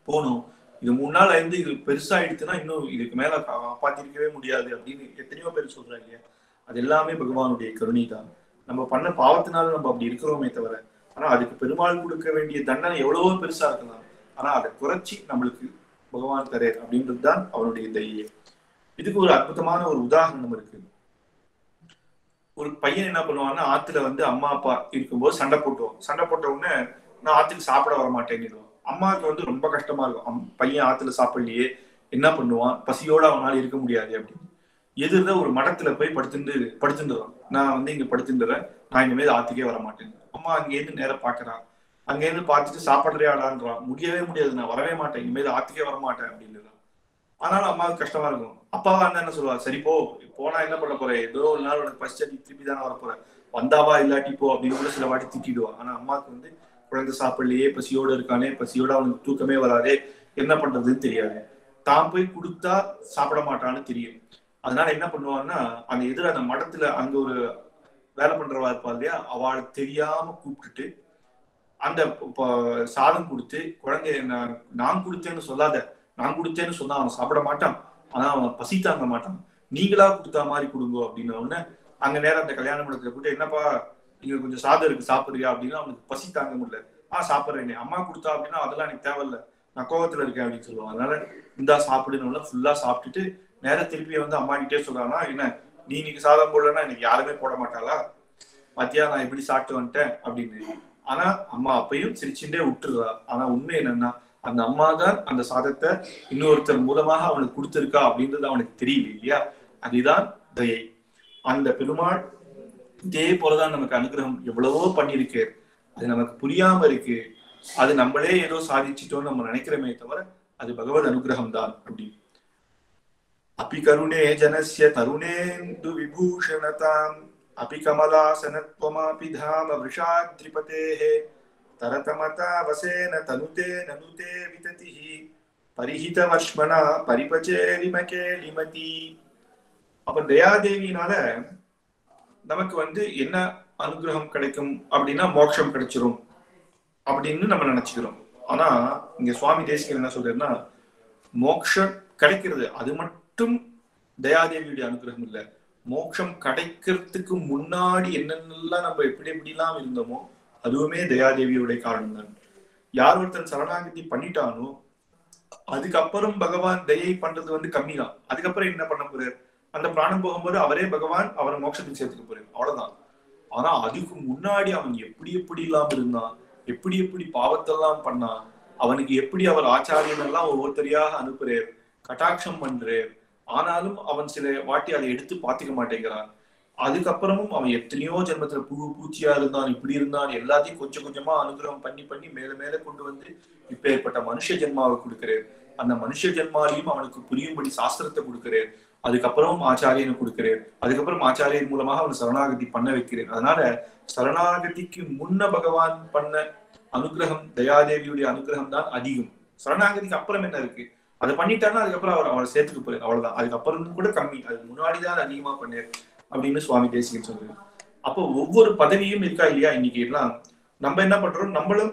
போகணும், இது மூணு நாள் ஆயிருந்து இது பெருசாயிடுச்சுன்னா இன்னும் இதுக்கு மேல காப்பாத்திருக்கவே முடியாது அப்படின்னு எத்தனையோ பேர் சொல்றாங்க இல்லையா. அது எல்லாமே பகவானுடைய கருணை தான். நம்ம பண்ண பாவத்தினால நம்ம அப்படி இருக்கிறோமே தவிர, ஆனா அதுக்கு பெருமாள் கொடுக்க வேண்டிய தண்டனை எவ்வளவோ பெருசா இருக்கலாம், ஆனா அதை குறைச்சி நம்மளுக்கு பகவான் தரேர் அப்படின்றது தான் அவனுடைய தைரியே. இதுக்கு ஒரு அற்புதமான ஒரு உதாரணம் இருக்கு. ஒரு பையன் என்ன பண்ணுவான்னா, ஆத்துல வந்து அம்மா அப்பா இருக்கும்போது சண்டை போட்டுவோம், சண்டை போட்ட உடனே நான் ஆத்துக்கு சாப்பிட வரமாட்டேங்கிடுவான். அம்மாவுக்கு வந்து ரொம்ப கஷ்டமா இருக்கும், பையன் ஆத்துல சாப்பிடலையே, என்ன பண்ணுவான், பசியோட அவனால இருக்க முடியாது அப்படின்னு எதிர ஒரு மடத்துல போய் படுத்துட்டு படுத்துட்டுறான். நான் வந்து இங்க படுத்துட்டுறேன், நான் இனிமேல் ஆத்துக்கே வரமாட்டேன். அம்மா அங்கேருந்து நேரம் பாக்குறான், அங்கேருந்து பார்த்துட்டு சாப்பிட்றே ஆடான்றான், முடியவே முடியாது, நான் வரவே மாட்டேன், இனிமேல் ஆத்துக்கே வரமாட்டேன் அப்படின்னுறான். ஆனாலும் அம்மாவுக்கு கஷ்டமா இருக்கும். அப்பாவா இருந்தா என்ன சொல்லுவா, சரி போ, போனா என்ன பண்ண போறேன், ஏதோ ஒரு நாள் உனக்கு பசி அடி திருப்பி தானே வரப்போறேன், வந்தாவா இல்லாட்டி போ அப்படின்னு கூட சில வாட்டி திட்டிடுவா. ஆனா அம்மாவுக்கு வந்து குழந்தை சாப்பிடலையே, பசியோடு இருக்கானே, பசியோட அவனுக்கு தூக்கமே வராதே, என்ன பண்றதுன்னு தெரியாது, தான் போய் கொடுத்தா சாப்பிட மாட்டான்னு தெரியும். அதனால என்ன பண்ணுவான்னா, அந்த எதிர அந்த மடத்துல அங்க ஒரு வேலை பண்றவா இருப்பா இல்லையா, அவளை தெரியாம கூப்பிட்டுட்டு அந்த சாதம் கொடுத்து, குழந்தைய நான் நான் கொடுத்தேன்னு சொல்லாத, நான் கொடுத்தேன்னு சொன்னா அவன் சாப்பிட மாட்டான், ஆனா அவன் பசி தாங்க மாட்டான், நீங்களா கொடுத்தா மாதிரி கொடுங்க அப்படின்ன உடனே அங்க நேரம் அந்த கல்யாண மடத்துல போட்டு, என்னப்பா நீங்க கொஞ்சம் சாதம் இருக்கு சாப்பிடுறியா அப்படின்னா அவனுக்கு பசி தாங்க முடியல, ஆஹ் சாப்பிட்றேன், அம்மா கொடுத்தா அப்படின்னா அதெல்லாம் எனக்கு தேவையில்ல, நான் கோவத்துல இருக்கேன் அப்படின்னு சொல்லுவான். அதனால இந்தா சாப்பிடுன்னு ஃபுல்லா சாப்பிட்டுட்டு நேர திருப்பி வந்து அம்மா கிட்டே சொல்றான்னா, என்ன நீ இன்னைக்கு சாதம் போடலன்னா எனக்கு யாருமே போட மாட்டாளா, மத்தியா நான் எப்படி சாப்பிட்டு வந்துட்டேன் அப்படின்னு. ஆனா அம்மா அப்பையும் சிரிச்சுட்டே விட்டுருதா. ஆனா உண்மை என்னன்னா, அந்த அம்மா தான் அந்த சாதத்தை இன்னொருத்தர் மூலமாக அவனுக்கு கொடுத்துருக்கா அப்படின்றது அவனுக்கு தெரியல இல்லையா. அதுதான் தயை. அந்த பெருமாள் இதே போலதான் நமக்கு அனுகிரகம் எவ்வளவோ பண்ணிருக்கு, அது நமக்கு புரியாம இருக்கு, அது நம்மளே ஏதோ சாதிச்சுட்டோம்னு நம்ம நினைக்கிறோமே தவிர அது பகவத் அனுகிரகம் தான் அப்படின்னு. அபி கருணே ஜனஸ்ய தருணேந்து விபூஷணதாம், அபி கமலாசனத்வமாபி தாம விருஷாத்ரிபதேஹே, தரதமதா வசேன தனுதே நனுதே விததிஹி, பரிஹித வஷ்மனா பரிபச்சேரிமகே லிமதி. அப்ப தயாதேவியினால நமக்கு வந்து என்ன அனுகிரகம் கிடைக்கும் அப்படின்னா, மோட்சம் கிடைச்சிரும் அப்படின்னு நம்ம நினைச்சுக்கிறோம். ஆனா இங்க சுவாமி தேசிகன் என்ன சொல்றாருன்னா, மோட்சம் கிடைக்கிறது அது மட்டும் தயாதேவியுடைய அனுகிரகம் இல்லை, மோட்சம் கிடைக்கிறதுக்கு முன்னாடி என்னென்னலாம் நம்ம எப்படி எப்படிலாம் இருந்தோமோ அதுவுமே தயாதேவியுடைய காரணம் தான். யார் ஒருத்தன் சரணாகதி பண்ணிட்டானோ அதுக்கப்புறம் பகவான் தயை பண்றது வந்து கம்மி தான். அதுக்கப்புறம் என்ன பண்ண போறாரு, அந்த பிராணம் போகும்போது அவரே பகவான் அவரை மோட்சத்துக்கு சேர்த்துக்க போறாரு, அவ்வளவுதான். ஆனா அதுக்கு முன்னாடி அவன் எப்படி எப்படி இல்லாம இருந்தான், எப்படி எப்படி பாவத்தெல்லாம் பண்ணான், அவனுக்கு எப்படி அவர் ஆச்சாரியன் எல்லாம் ஒவ்வொருத்தரையாக அனுப்புறாரு, கட்டாட்சம் பண்றேன், ஆனாலும் அவன் சில வாட்டி அதை எடுத்து பாத்துக்க மாட்டேங்கிறான். அதுக்கப்புறமும் அவன் எத்தனையோ ஜென்மத்துல புழு பூச்சியா இருந்தான், இப்படி இருந்தான், எல்லாத்தையும் கொஞ்சம் கொஞ்சமா அனுகிரகம் பண்ணி பண்ணி மேல மேல கொண்டு வந்து இப்ப ஏற்பட்ட மனுஷ ஜென்மாவை கொடுக்குறேன். அந்த மனுஷ ஜென்மாலையும் அவனுக்கு புரியும்படி சாஸ்திரத்தை கொடுக்குறேன், அதுக்கப்புறம் ஆச்சாரியனை கொடுக்குறேன், அதுக்கப்புறம் ஆச்சாரியன் மூலமாக அவனை சரணாகதி பண்ண வைக்கிறேன். அதனால சரணாகதிக்கு முன்ன பகவான் பண்ண அனுகிரகம் தயாதேவியுடைய அனுகிரகம் தான் அதிகம். சரணாகதிக்கு அப்புறம் என்ன இருக்கு, அதை பண்ணிட்டானா அதுக்கப்புறம் அவர் அவரை சேர்த்துக்க போறாரு, அவ்வளவுதான். அதுக்கப்புறம் கூட கம்மி, அது முன்னாடிதான் அதிகமா பண்ணாரு அப்படின்னு சுவாமி தேசிகன் சொல்றாரு. அப்போ ஒவ்வொரு பதவியும் இருக்கா இல்லையா. இன்னைக்கு எல்லாம் நம்ம என்ன பண்றோம், நம்மளும்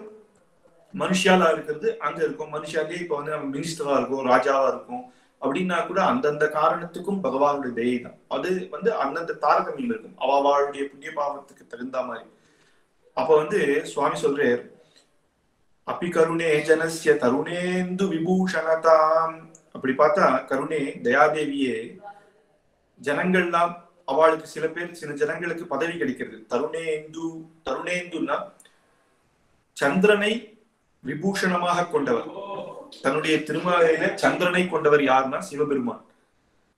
மனுஷியாலா இருக்கிறது அங்க இருக்கும். மனுஷியாலே இப்போ வந்து நம்ம மினிஸ்டரா இருக்கும், ராஜாவா இருக்கும். அப்படின்னா கூட அந்தந்த காரணத்துக்கும் பகவானுடைய தயை தான். அது வந்து அந்தந்த தாரதமியம் இருக்கும் அவாவாளுடைய புண்ணிய பாவத்துக்கு தகுந்த மாதிரி. அப்ப வந்து சுவாமி சொல்றார், அப்பி கருணே ஜனசிய தருணேந்து விபூஷணதாம். அப்படி பார்த்தா கருணே தயாதேவியே, ஜனங்கள்லாம் அவளுக்கு சில பேர் சில ஜனங்களுக்கு பதவி கிடைக்கிறது. தருணேந்து தருணேந்துன்னா சந்திரனை விபூஷணமாக கொண்டவர். தன்னுடைய திருமலையில சந்திரனை கொண்டவர் யாருன்னா சிவபெருமான்.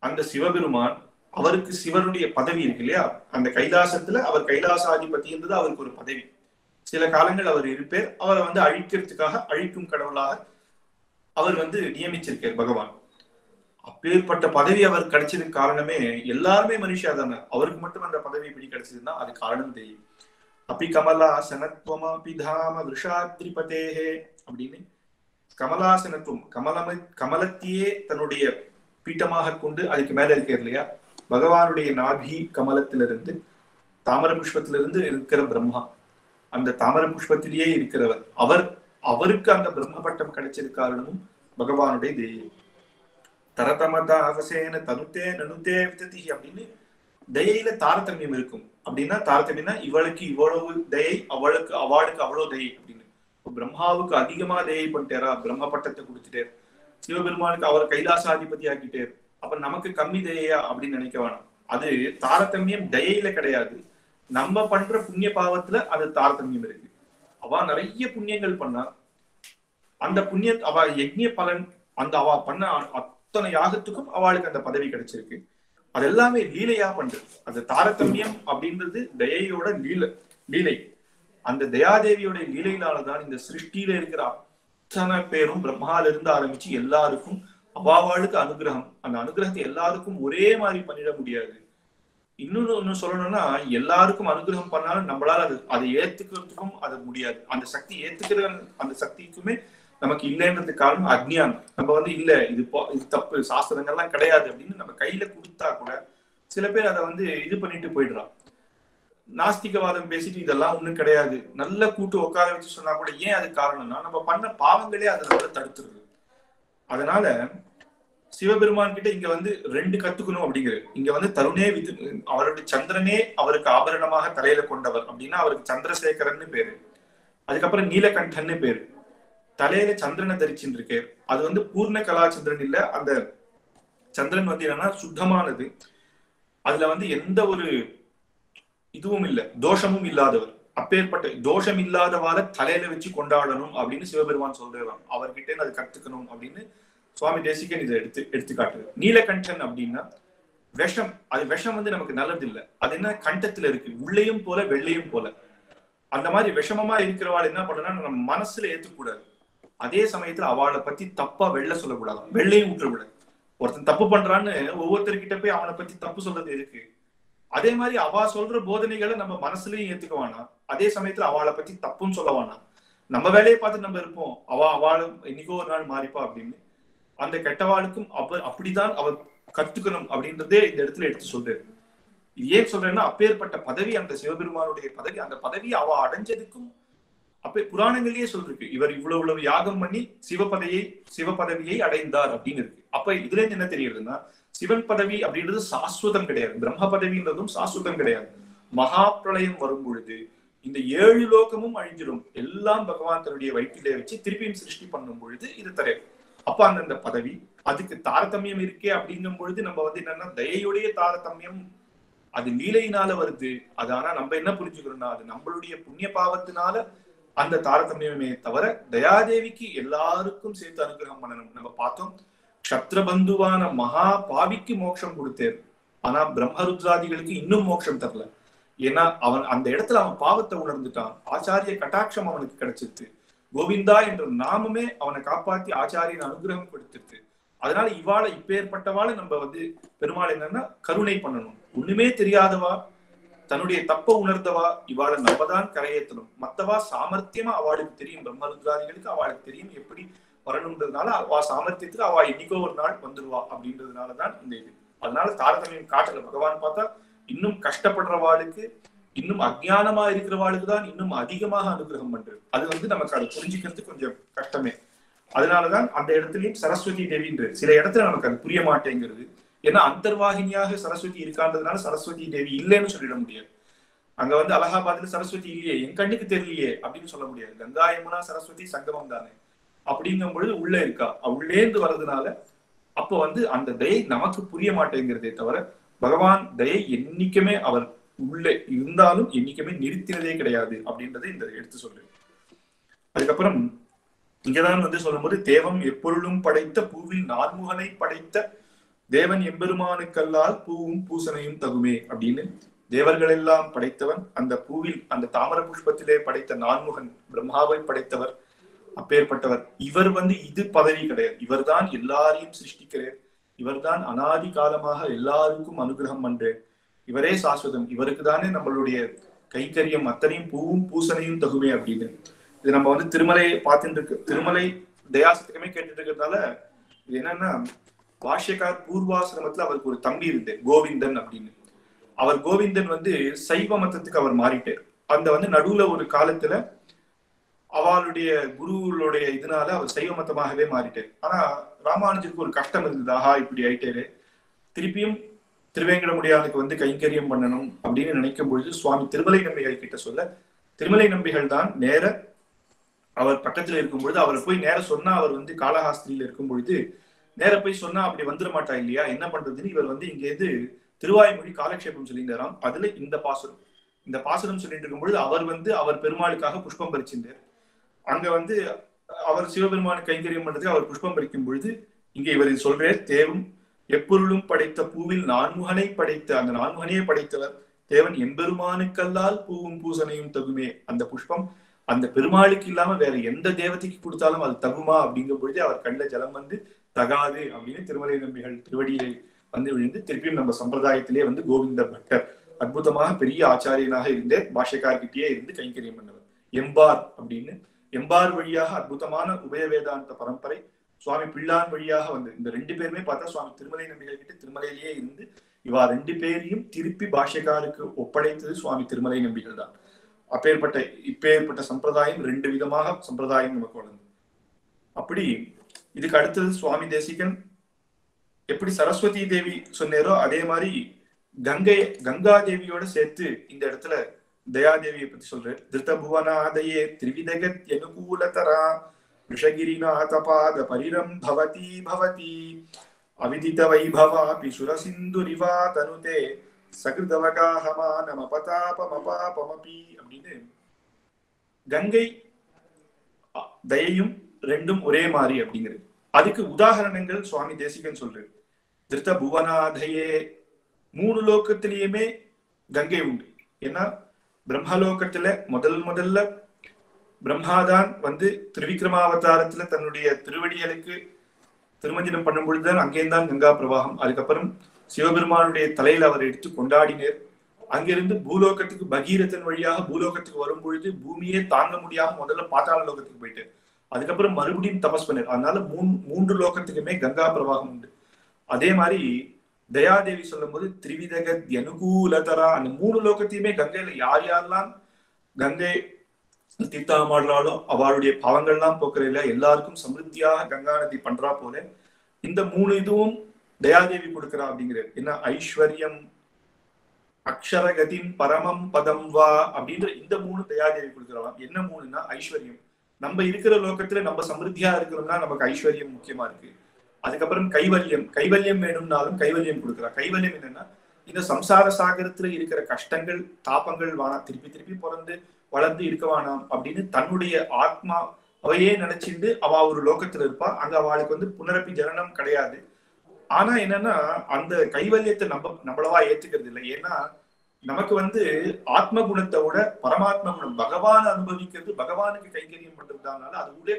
அந்த சிவபெருமான் அவருக்கு சிவனுடைய பதவி இருக்கு இல்லையா, அந்த கைலாசத்துல அவர் கைலாசாதிபதின்றது அவருக்கு ஒரு பதவி. சில காலங்கள் அவர் இருப்பார். அவரை வந்து அழிக்கிறதுக்காக அழிக்கும் கடவுளாக அவர் வந்து நியமிச்சிருக்கார் பகவான். அப்பேற்பட்ட பதவி அவர் கிடைச்சதுக்கு காரணமே எல்லாருமே மனுஷா தானே, அவருக்கு மட்டும் அந்த பதவி இப்படி கிடைச்சதுன்னா அது காரணம் தெரியும். அப்பி கமலாசனத்துவமா பிதாம விஷாத்ரிபதேஹே அப்படின்னு கமலாசனத்துவம் கமலம கமலத்தையே தன்னுடைய பீட்டமாக கொண்டு அதுக்கு மேல இருக்கிறது இல்லையா, பகவானுடைய நாபி கமலத்திலிருந்து தாமர புஷ்பத்திலிருந்து இருக்கிற பிரம்மா, அந்த தாமர புஷ்பத்திலேயே இருக்கிறவர் அவர், அவருக்கு அந்த பிரம்ம பட்டம் கிடைச்சது காரணமும் பகவானுடைய தெய்வம். தரதமதா அவசேன தனுத்தே நனுத்தே விததி அப்படின்னு தயையில தாரதமியம் இருக்கும். அப்படின்னா தாரதமியம்னா இவளுக்கு இவ்வளவு தயை, அவளுக்கு அவளுக்கு அவ்வளவு தயை அப்படின்னு. பிரம்மாவுக்கு அதிகமா தயை பண்ணிட்டாரா, பிரம்ம பட்டத்தை கொடுத்துட்டார். சிவபெருமானுக்கு அவர் கைலாசாதிபதி ஆக்கிட்டார். அப்ப நமக்கு கம்மி தயையா அப்படின்னு நினைக்க வேணாம். அது தாரதமியம் தயையில கிடையாது, நம்ம பண்ற புண்ணிய பாவத்துல அது தாரதமியம் இருக்கு. அவ நிறைய புண்ணியங்கள் பண்ணா, அந்த புண்ணிய அவ யஜ்ய பலன், அந்த அவ பண்ண அத்தனை யாகத்துக்கும் அவளுக்கு அந்த பதவி கிடைச்சிருக்கு. அது எல்லாமே லீலையா பண்றது. அந்த தாரதமியம் அப்படின்றது தயையோட லீலை லீலை. அந்த தயாதேவியோட லீலையினாலதான் இந்த சிருஷ்டியில இருக்கிற அத்தனை பேரும் பிரம்மால இருந்து ஆரம்பிச்சு எல்லாருக்கும் அவாவாளுக்கு அனுகிரகம். அந்த அனுகிரகத்தை எல்லாருக்கும் ஒரே மாதிரி பண்ணிட முடியாது. இன்னொன்னு ஒண்ணு சொல்லணும்னா, எல்லாருக்கும் அனுகிரகம் பண்ணாலும் நம்மளால அது அதை ஏத்துக்கிறதுக்கும் அது முடியாது. அந்த சக்தி ஏத்துக்கிற அந்த சக்திக்குமே நமக்கு இல்லைன்றது காரணம் அஜ்ஞானம். நம்ம வந்து இல்ல இது இது தப்பு, சாஸ்திரங்கள்லாம் கிடையாது அப்படின்னு நம்ம கையில கொடுத்தா கூட சில பேர் அதை வந்து இது பண்ணிட்டு போயிடுறான். நாஸ்திகவாதம் பேசிட்டு இதெல்லாம் ஒண்ணும் கிடையாது நல்ல கூட்டு உட்கார வச்சு சொன்னா கூட ஏன் அது காரணம்னா நம்ம பண்ண பாவங்களே அதை நம்மள தடுத்துருது. அதனால சிவபெருமான் கிட்ட இங்க வந்து ரெண்டு கத்துக்கணும் அப்படிங்கிறது. இங்க வந்து தருணே விது அவருடைய சந்திரனே அவருக்கு ஆபரணமாக தலையில கொண்டவர் அப்படின்னா அவருக்கு சந்திரசேகரன்னு பேரு, அதுக்கப்புறம் நீலகண்டன்னு பேரு. தலையில சந்திரனை தரிச்சுட்டு இருக்காரு. அது வந்து பூர்ண கலாச்சந்திரன் இல்ல, அந்த சந்திரன் வந்து என்னன்னா சுத்தமானது, அதுல வந்து எந்த ஒரு இதுவும் இல்லை, தோஷமும் இல்லாதவர். அப்பேற்பட்ட தோஷம் இல்லாதவாறு தலையில வச்சு கொண்டாடணும் அப்படின்னு சிவபெருமான் சொல்றாங்க. அவர்கிட்ட அது கத்துக்கணும் அப்படின்னு சுவாமி தேசிகன் இதை எடுத்து எடுத்துக்காட்டுது. நீலகண்டன் அப்படின்னா விஷம். அது விஷம் வந்து நமக்கு நல்லது இல்லை. அது என்ன கண்டத்துல இருக்கு, உள்ளேயும் போல வெள்ளையும் போல. அந்த மாதிரி விஷமமா இருக்கிறவாள் என்ன பண்ணணும்னா நம்ம மனசுல ஏத்துக்கூடாது. அதே சமயத்துல அவளை பத்தி தப்பா வெள்ளை சொல்லக்கூடாது, வெள்ளையும் விட்டுறக்கூடாது. ஒருத்தன் தப்பு பண்றான்னு ஒவ்வொருத்தர்கிட்ட போய் அவனை பத்தி தப்பு சொல்றது இருக்கு. அதே மாதிரி அவ சொல்ற போதனைகளை நம்ம மனசுலயும் ஏத்துக்குவானா, அதே சமயத்துல அவளை பத்தி தப்புன்னு சொல்லவானா. நம்ம வேலையை பார்த்து நம்ம இருப்போம், அவ அவளும் இன்னைக்கோ ஒரு நாள் மாறிப்பா அப்படின்னு. அந்த கெட்டவாளுக்கும் அப்ப அப்படிதான் அவர் கத்துக்கணும் அப்படின்றதே இந்த இடத்துல எடுத்து சொல்றாரு. இது ஏன் சொல்றேன்னா அப்பேற்பட்ட பதவி அந்த சிவபெருமானுடைய பதவி. அந்த பதவி அவ அடைஞ்சதுக்கும் அப்பே புராணங்கள்லயே சொல்லிருக்கு, இவர் இவ்வளவு இவ்வளவு யாகம் பண்ணி சிவபதையை சிவபதவியை அடைந்தார் அப்படின்னு இருக்கு. அப்ப இதுல இருந்து என்ன தெரியுதுன்னா, சிவன் பதவி அப்படின்றது சாஸ்வதம் கிடையாது, பிரம்ம பதவின்றதும் சாஸ்வதம் கிடையாது. மகா பிரளயம் வரும் பொழுது இந்த ஏழு லோகமும் அழிஞ்சிடும். எல்லாம் பகவான் தன்னுடைய வயிற்றிலே வச்சு திருப்பியும் சிருஷ்டி பண்ணும் பொழுது இது தரையும். அப்ப அந்தந்த பதவி அதுக்கு தாரதமியம் இருக்கே. அப்படிங்கும் பொழுது நம்ம வந்து என்னன்னா தயையுடைய தாரதமியம் அது லீலையினால வருது. அது ஆனா நம்ம என்ன புரிஞ்சுக்கிறோம்னா அது நம்மளுடைய புண்ணிய பாவத்தினால அந்த தாரதமியமே தவிர தயாதேவிக்கு எல்லாருக்கும் சேர்த்து அனுகிரகம் பண்ணணும். நம்ம பார்த்தோம் சத்ரபந்துவான மகா பாவிக்கு மோட்சம் கொடுத்தார், ஆனா பிரம்மருத்ராதிகளுக்கு இன்னும் மோட்சம் தரல. ஏன்னா அவன் அந்த இடத்துல அவன் பாவத்தை உணர்ந்துட்டான். ஆச்சாரிய கட்டாட்சம் அவனுக்கு கிடைச்சிருது. கோவிந்தா என்ற நாமமே அவனை காப்பாத்தி ஆச்சாரியன் அனுகிரகம் கொடுத்துருது. அதனால இவாளை இப்பேற்பட்டவாளை நம்ம வந்து பெருமாள் என்னன்னா கருணை பண்ணணும். ஒண்ணுமே தெரியாதவா தன்னுடைய தப்ப உணர்ந்தவா இவாளை நம்ம தான் கரையேற்றணும். மத்தவா சாமர்த்தியமா அவளுக்கு தெரியும், பிரம்மருத்ராதிகளுக்கு அவளுக்கு தெரியும் எப்படி வரணும்ன்றதுனால அவ சாமர்த்தியத்துக்கு அவ இன்னைக்கோ ஒரு நாள் வந்துருவா அப்படின்றதுனாலதான் இந்த இது. அதனால தாரதமியம் காட்டல பகவான். பார்த்தா இன்னும் கஷ்டப்படுறவாளுக்கு இன்னும் அஜ்ஞானமா இருக்கிறவாளுக்கு தான் இன்னும் அதிகமாக அனுகிரகம் பண்றது. அது வந்து நமக்கு அது புரிஞ்சுக்கிறது கொஞ்சம் கஷ்டமே. அதனாலதான் அந்த இடத்துலயும் சரஸ்வதி தேவின்றது சில இடத்துல நமக்கு அது புரிய மாட்டேங்கிறது. ஏன்னா அந்தர்வாகினியாக சரஸ்வதி இருக்கான்றதுனால சரஸ்வதி தேவி இல்லைன்னு சொல்லிட முடியாது. அங்க வந்து அலகாபாத்ல சரஸ்வதி இல்லையே, என் கண்ணுக்கு தெரியலையே அப்படின்னு சொல்ல முடியாது. கங்கா யமுனா சரஸ்வதி சங்கமம் தானே அப்படிங்கும் பொழுது உள்ள இருக்கா, உள்ளேந்து வர்றதுனால அப்ப வந்து அந்த தயை நமக்கு புரிய மாட்டேங்கிறதே தவிர பகவான் தயை என்னைக்குமே அவர் உள்ளே இருந்தாலும் என்னைக்குமே நிறுத்தினதே கிடையாது அப்படின்றத இந்த எடுத்து சொல்றேன். அதுக்கப்புறம் இங்கதான் வந்து சொல்லும்போது தேவம் எப்பொருளும் படைத்த பூவில் நான்முகனை படைத்த தேவன் எம்பெருமானுக்கல்லால் பூவும் பூசணையும் தகுமே அப்படின்னு தேவர்கள் எல்லாம் படைத்தவன், அந்த பூவில் அந்த தாமர புஷ்பத்திலே படைத்த நான்முகன் பிரம்மாவை படைத்தவர், அப்பேற்பட்டவர் இவர் வந்து இது பதவி கிடையாது. இவர்தான் எல்லாரையும் சிருஷ்டிக்கிறேன், இவர்தான் அனாதி காலமாக எல்லாருக்கும் அனுகிரகம் பண்றேன், இவரே சாஸ்வதம், இவருக்கு தானே நம்மளுடைய கைக்கரியம் அத்தனையும் பூவும் பூசணையும் தகுமே அப்படின்னு. இது நம்ம வந்து திருமலை பார்த்துட்டு இருக்கு, திருமலை தயாசத்துக்குமே கேட்டுட்டு இருக்கிறதுனால இது என்னன்னா பாஷ்யக்கார் பூர்வாசிரமத்துல அவருக்கு ஒரு தம்பி இருந்தேன் கோவிந்தன் அப்படின்னு. அவர் கோவிந்தன் வந்து சைவ மதத்துக்கு அவர் மாறிட்டார். அந்த வந்து நடுவுல ஒரு காலத்துல அவளுடைய குருவுடைய இதனால அவர் சைவ மதமாகவே மாறிட்டார். ஆனா ராமானுஜருக்கு ஒரு கஷ்டம் இருந்தது, ஆஹா இப்படி ஆயிட்டாரு, திருப்பியும் திருவேங்கடமுடியானுக்கு வந்து கைங்கரியம் பண்ணணும் அப்படின்னு நினைக்கும் பொழுது சுவாமி திருமலை நம்பிகள் கிட்ட சொல்ல, திருமலை நம்பிகள் தான் நேர அவர் பக்கத்துல இருக்கும் பொழுது அவரை போய் நேர சொன்னா, அவர் வந்து காளஹாஸ்திரியில இருக்கும் பொழுது நேர போய் சொன்னா அப்படி வந்துட மாட்டா இல்லையா, என்ன பண்றதுன்னு இவர் வந்து இங்க எது திருவாய்மொழி காலக்ஷேபம் சொல்லியிருந்தாராம், அதுல இந்த பாசுரம் இந்த பாசுரம் சொல்லிட்டு இருக்கும் பொழுது அவர் வந்து அவர் பெருமாளுக்காக புஷ்பம் பறிச்சிருந்தார். அங்க வந்து அவர் சிவபெருமானுக்கு கைங்கரியம் பண்றதுக்கு அவர் புஷ்பம் பறிக்கும் பொழுது இங்க இவர் இது சொல்றார், தேவம் எப்பொருளும் படைத்த பூவில் நான்முகனை படைத்த அந்த நான்முகனையே படைத்தவர் தேவன் எம்பெருமானுக்கல்லால் பூவும் பூசணையும் தகுமே. அந்த புஷ்பம் அந்த பெருமாளுக்கு இல்லாம வேற எந்த தேவதைக்கு கொடுத்தாலும் அது தகுமா அப்படிங்கும் பொழுது அவர் கண்ணில் ஜலம் வந்து தகாது அப்படின்னு திருமலை நம்பிகள் திருவடியை வந்து விழுந்து திருப்பியும் நம்ம சம்பிரதாயத்திலே வந்து கோவிந்த பட்டர் அற்புதமாக பெரிய ஆச்சாரியனாக இருந்தே பாஷைக்கார்கிட்டயே இருந்து கைங்கரியம் பண்ணவர். எம்பார் அப்படின்னு எம்பார் வழியாக அற்புதமான உபய வேதாந்த பரம்பரை சுவாமி பிள்ளான் வழியாக வந்து இந்த ரெண்டு பேருமே பார்த்தா சுவாமி திருமலை நம்பிகள் கிட்ட திருமலையிலேயே இருந்து இவா ரெண்டு பேரையும் திருப்பி பாஷைக்காருக்கு ஒப்படைத்தது சுவாமி திருமலை நம்பிகள் தான். அப்பேற்பட்ட இப்பேற்பட்ட சம்பிரதாயம் ரெண்டு விதமாக சம்பிரதாயம் நமக்கு வளர்ந்தது. அப்படி இதுக்கு அடுத்தது சுவாமி தேசிகன் எப்படி சரஸ்வதி தேவி சொன்னாரோ அதே மாதிரி கங்கை கங்கா தேவியோட சேர்த்து இந்த இடத்துல தயாதேவியை பத்தி சொல்றாரு. திருத்த புவனாதயே திரிவிதகத் எனுகூலதரா ரிஷகிரிநாத பாத பரிரம் பவதி பவதி அவிதித வைபவா பிசுர சிந்துரிவா தனுதே சகிருதவகாஹமா நம பதாபமபாபமபி அப்படின்னு கங்கை தயையும் ரெண்டும் ஒரே மாதிரி அப்படிங்கிறது. அதுக்கு உதாரணங்கள் சுவாமி தேசிகன் சொல்றாரு. திருத்த புவனாதையே மூணு லோகத்திலேயுமே கங்கை உண்டு. ஏன்னா பிரம்மலோகத்துல முதல் முதல்ல பிரம்மாதான் வந்து திருவிக்ரமாவதாரத்துல தன்னுடைய திருவடிகளுக்கு திருமஞ்சனம் பண்ணும் பொழுதுதான் அங்கேந்தான் கங்கா பிரவாகம். அதுக்கப்புறம் சிவபெருமானுடைய தலையில அவர் எடுத்து கொண்டாடினர். அங்கிருந்து பூலோகத்துக்கு பகீரதன் வழியாக பூலோகத்துக்கு வரும் பொழுது பூமியே தாங்க முடியாம முதல்ல பாதாள லோகத்துக்கு போயிட்டு அதுக்கப்புறம் மறுபடியும் தபஸ் பண்ணார். அதனால மூணு மூன்று லோகத்துக்குமே கங்கா பிரவாகம் உண்டு. அதே மாதிரி தயாதேவி சொல்லும் போது திரிவிதகத் அனுகூலதரா அந்த மூணு லோகத்தையுமே கங்கையில யார் யாரெல்லாம் கங்கை தீர்த்தாமாடலாலோ அவளுடைய பாவங்கள்லாம் போக்குறையில எல்லாருக்கும் சமிருத்தியாக கங்கா நதி பண்றா போல இந்த மூணு இதுவும் தயாதேவி கொடுக்குறா அப்படிங்கிறது. ஏன்னா ஐஸ்வர்யம் அக்ஷரகதிம் பரமம் பதம் வா அப்படின்ற இந்த மூணு தயாதேவி கொடுக்குறாளாம். என்ன மூணுன்னா ஐஸ்வர்யம், நம்ம இருக்கிற லோகத்துல நம்ம சமிருத்தியா இருக்கிறோம்னா நமக்கு ஐஸ்வர்யம் முக்கியமா இருக்கு. அதுக்கப்புறம் கைவல்யம், கைவல்யம் வேணும்னாலும் கைவல்யம் கொடுக்குறா. கைவல்யம் என்னன்னா இந்த சம்சார சாகரத்துல இருக்கிற கஷ்டங்கள் தாபங்கள் வானா திருப்பி திருப்பி பிறந்து வளர்ந்து இருக்க வானாம் அப்படின்னு தன்னுடைய ஆத்மா அவையே நினைச்சிட்டு அவ ஒரு லோகத்துல இருப்பா. அங்க அவளுக்கு வந்து புனரப்பி ஜனனம் கிடையாது. ஆனா என்னன்னா அந்த கைவல்யத்தை நம்ம நம்மளவா ஏத்துக்கிறது இல்லை. ஏன்னா நமக்கு வந்து ஆத்ம குணத்தை விட பரமாத்ம குணம் பகவான் அனுபவிக்கிறது, பகவானுக்கு கைங்கரியம் பண்றதுனால அதோட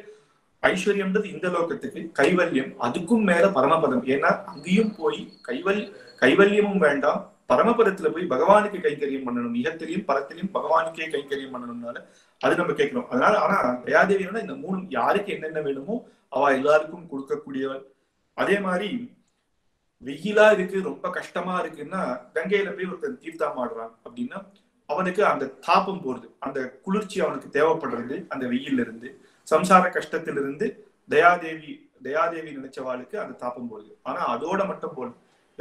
ஐஸ்வர்யம்ன்றது இந்த லோகத்துக்கு கைவல்யம், அதுக்கும் மேல பரமபதம். ஏன்னா அங்கேயும் போய் கைவல் கைவல்யமும் வேண்டாம், பரமபதத்துல போய் பகவானுக்கு கைங்கரியம் பண்ணணும், இகத்திலையும் பரத்திலையும் பகவானுக்கே கைங்கரியம் பண்ணணும்னால அது நம்ம கேட்கணும். அதனால ஆனா தயாதேவியோட இந்த மூணு யாருக்கு என்னென்ன வேணுமோ அவ எல்லாருக்கும் கொடுக்கக்கூடியவள். அதே மாதிரி வெயிலா இருக்கு ரொம்ப கஷ்டமா இருக்குன்னா கங்கையில போய் ஒருத்தன் தீர்த்தம் ஆடுறான் அப்படின்னா அவனுக்கு அந்த தாபம் போறது, அந்த குளிர்ச்சி அவனுக்கு தேவைப்படுறது. அந்த வெயிலிருந்து, சம்சார கஷ்டத்திலிருந்து தயாதேவி தயாதேவி நினைச்சவாளுக்கு அந்த தாபம் போகுது. ஆனா அதோட மட்டும் போல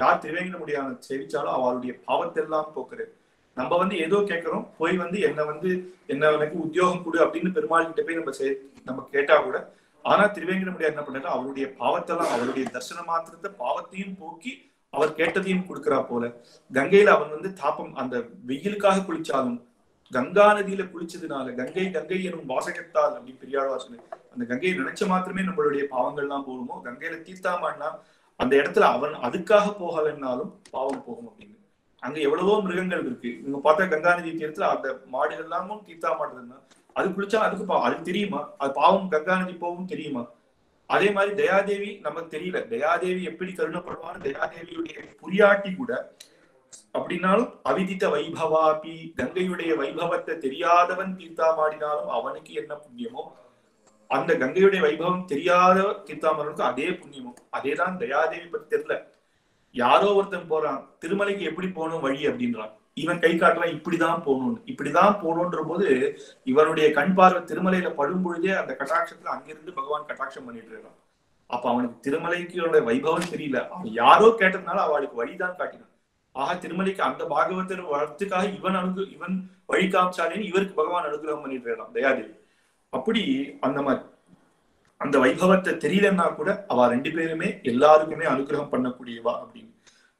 யார் திரையிட முடியாத சேவிச்சாலும் அவளுடைய பாவத்தெல்லாம் போக்குறது. நம்ம வந்து ஏதோ கேட்கிறோம், போய் வந்து என்ன வந்து என்ன எனக்கு உத்தியோகம் கொடு அப்படின்னு பெருமாள் கிட்ட போய் நம்ம செய் நம்ம கேட்டா கூட, ஆனா திருவேங்கட முடியாது என்ன பண்ணா அவருடைய பாவத்தெல்லாம், அவருடைய தரிசன மாத்திரத்தை பாவத்தையும் போக்கி அவர் கேட்டதையும் கொடுக்குறா போல. கங்கையில அவன் வந்து தாபம் அந்த வெயிலுக்காக குளிச்சாலும், கங்கா நதியில குளிச்சதுனால கங்கை கங்கை எனும் வாசகத்தால் அப்படின்னு பெரியாழ்வாசன், அந்த கங்கையை நினைச்ச மாத்திரமே நம்மளுடைய பாவங்கள்லாம் போகணுமோ, கங்கையில தீர்த்தாமன்னா அந்த இடத்துல அவன் அதுக்காக போகலைன்னாலும் பாவம் போகும் அப்படின்னு. அங்க எவ்வளவோ மிருகங்கள் இருக்கு. இவங்க பார்த்தா கங்கா நதி தீர்த்துல அந்த மாடுகள் எல்லாமும் தீர்த்தாமாட்டதுன்னா அது குளிச்சா அதுக்கு பா அது தெரியுமா? அது பாவம் கங்கா நதி போகவும் தெரியுமா? அதே மாதிரி தயாதேவி நமக்கு தெரியல, தயாதேவி எப்படி கருணப்படுவான்னு தயாதேவியுடைய புரியாட்டி கூட அப்படின்னாலும் அவிதித்த வைபவாபி, கங்கையுடைய வைபவத்தை தெரியாதவன் தீர்த்தாமாடினாலும் அவனுக்கு என்ன புண்ணியமோ அந்த கங்கையுடைய வைபவம் தெரியாத தீர்த்தாமனுக்கு அதே புண்ணியமும். அதேதான் தயாதேவி பற்றி தெரியல. யாரோ ஒருத்தன் போறான் திருமலைக்கு எப்படி போகணும் வழி அப்படின்றான், இவன் கை காட்டுறான் இப்படிதான் போகணும்னு. இப்படிதான் போகணுன்ற போது இவனுடைய கண் பார்வை திருமலையில படும் பொழுதே அந்த கட்டாட்சத்துல அங்கிருந்து பகவான் கட்டாட்சம் பண்ணிட்டு இருக்கான். அப்ப அவனுக்கு திருமலைக்கு வைபவம் தெரியல, அவன் யாரோ கேட்டதுனால அவளுக்கு வழிதான் காட்டினான். ஆக திருமலைக்கு அந்த பாகவதர் வரத்துக்காக இவன் அனுகு இவன் வழி காமிச்சாலேன்னு இவருக்கு பகவான் அனுகிரகம் பண்ணிட்டு இருக்கான் தயாதேவி. அப்படி அந்த மாதிரி அந்த வைபவத்தை தெரியலன்னா கூட அவ ரெண்டு பேருமே எல்லாருக்குமே அனுகிரகம் பண்ணக்கூடியவா அப்படின்னு.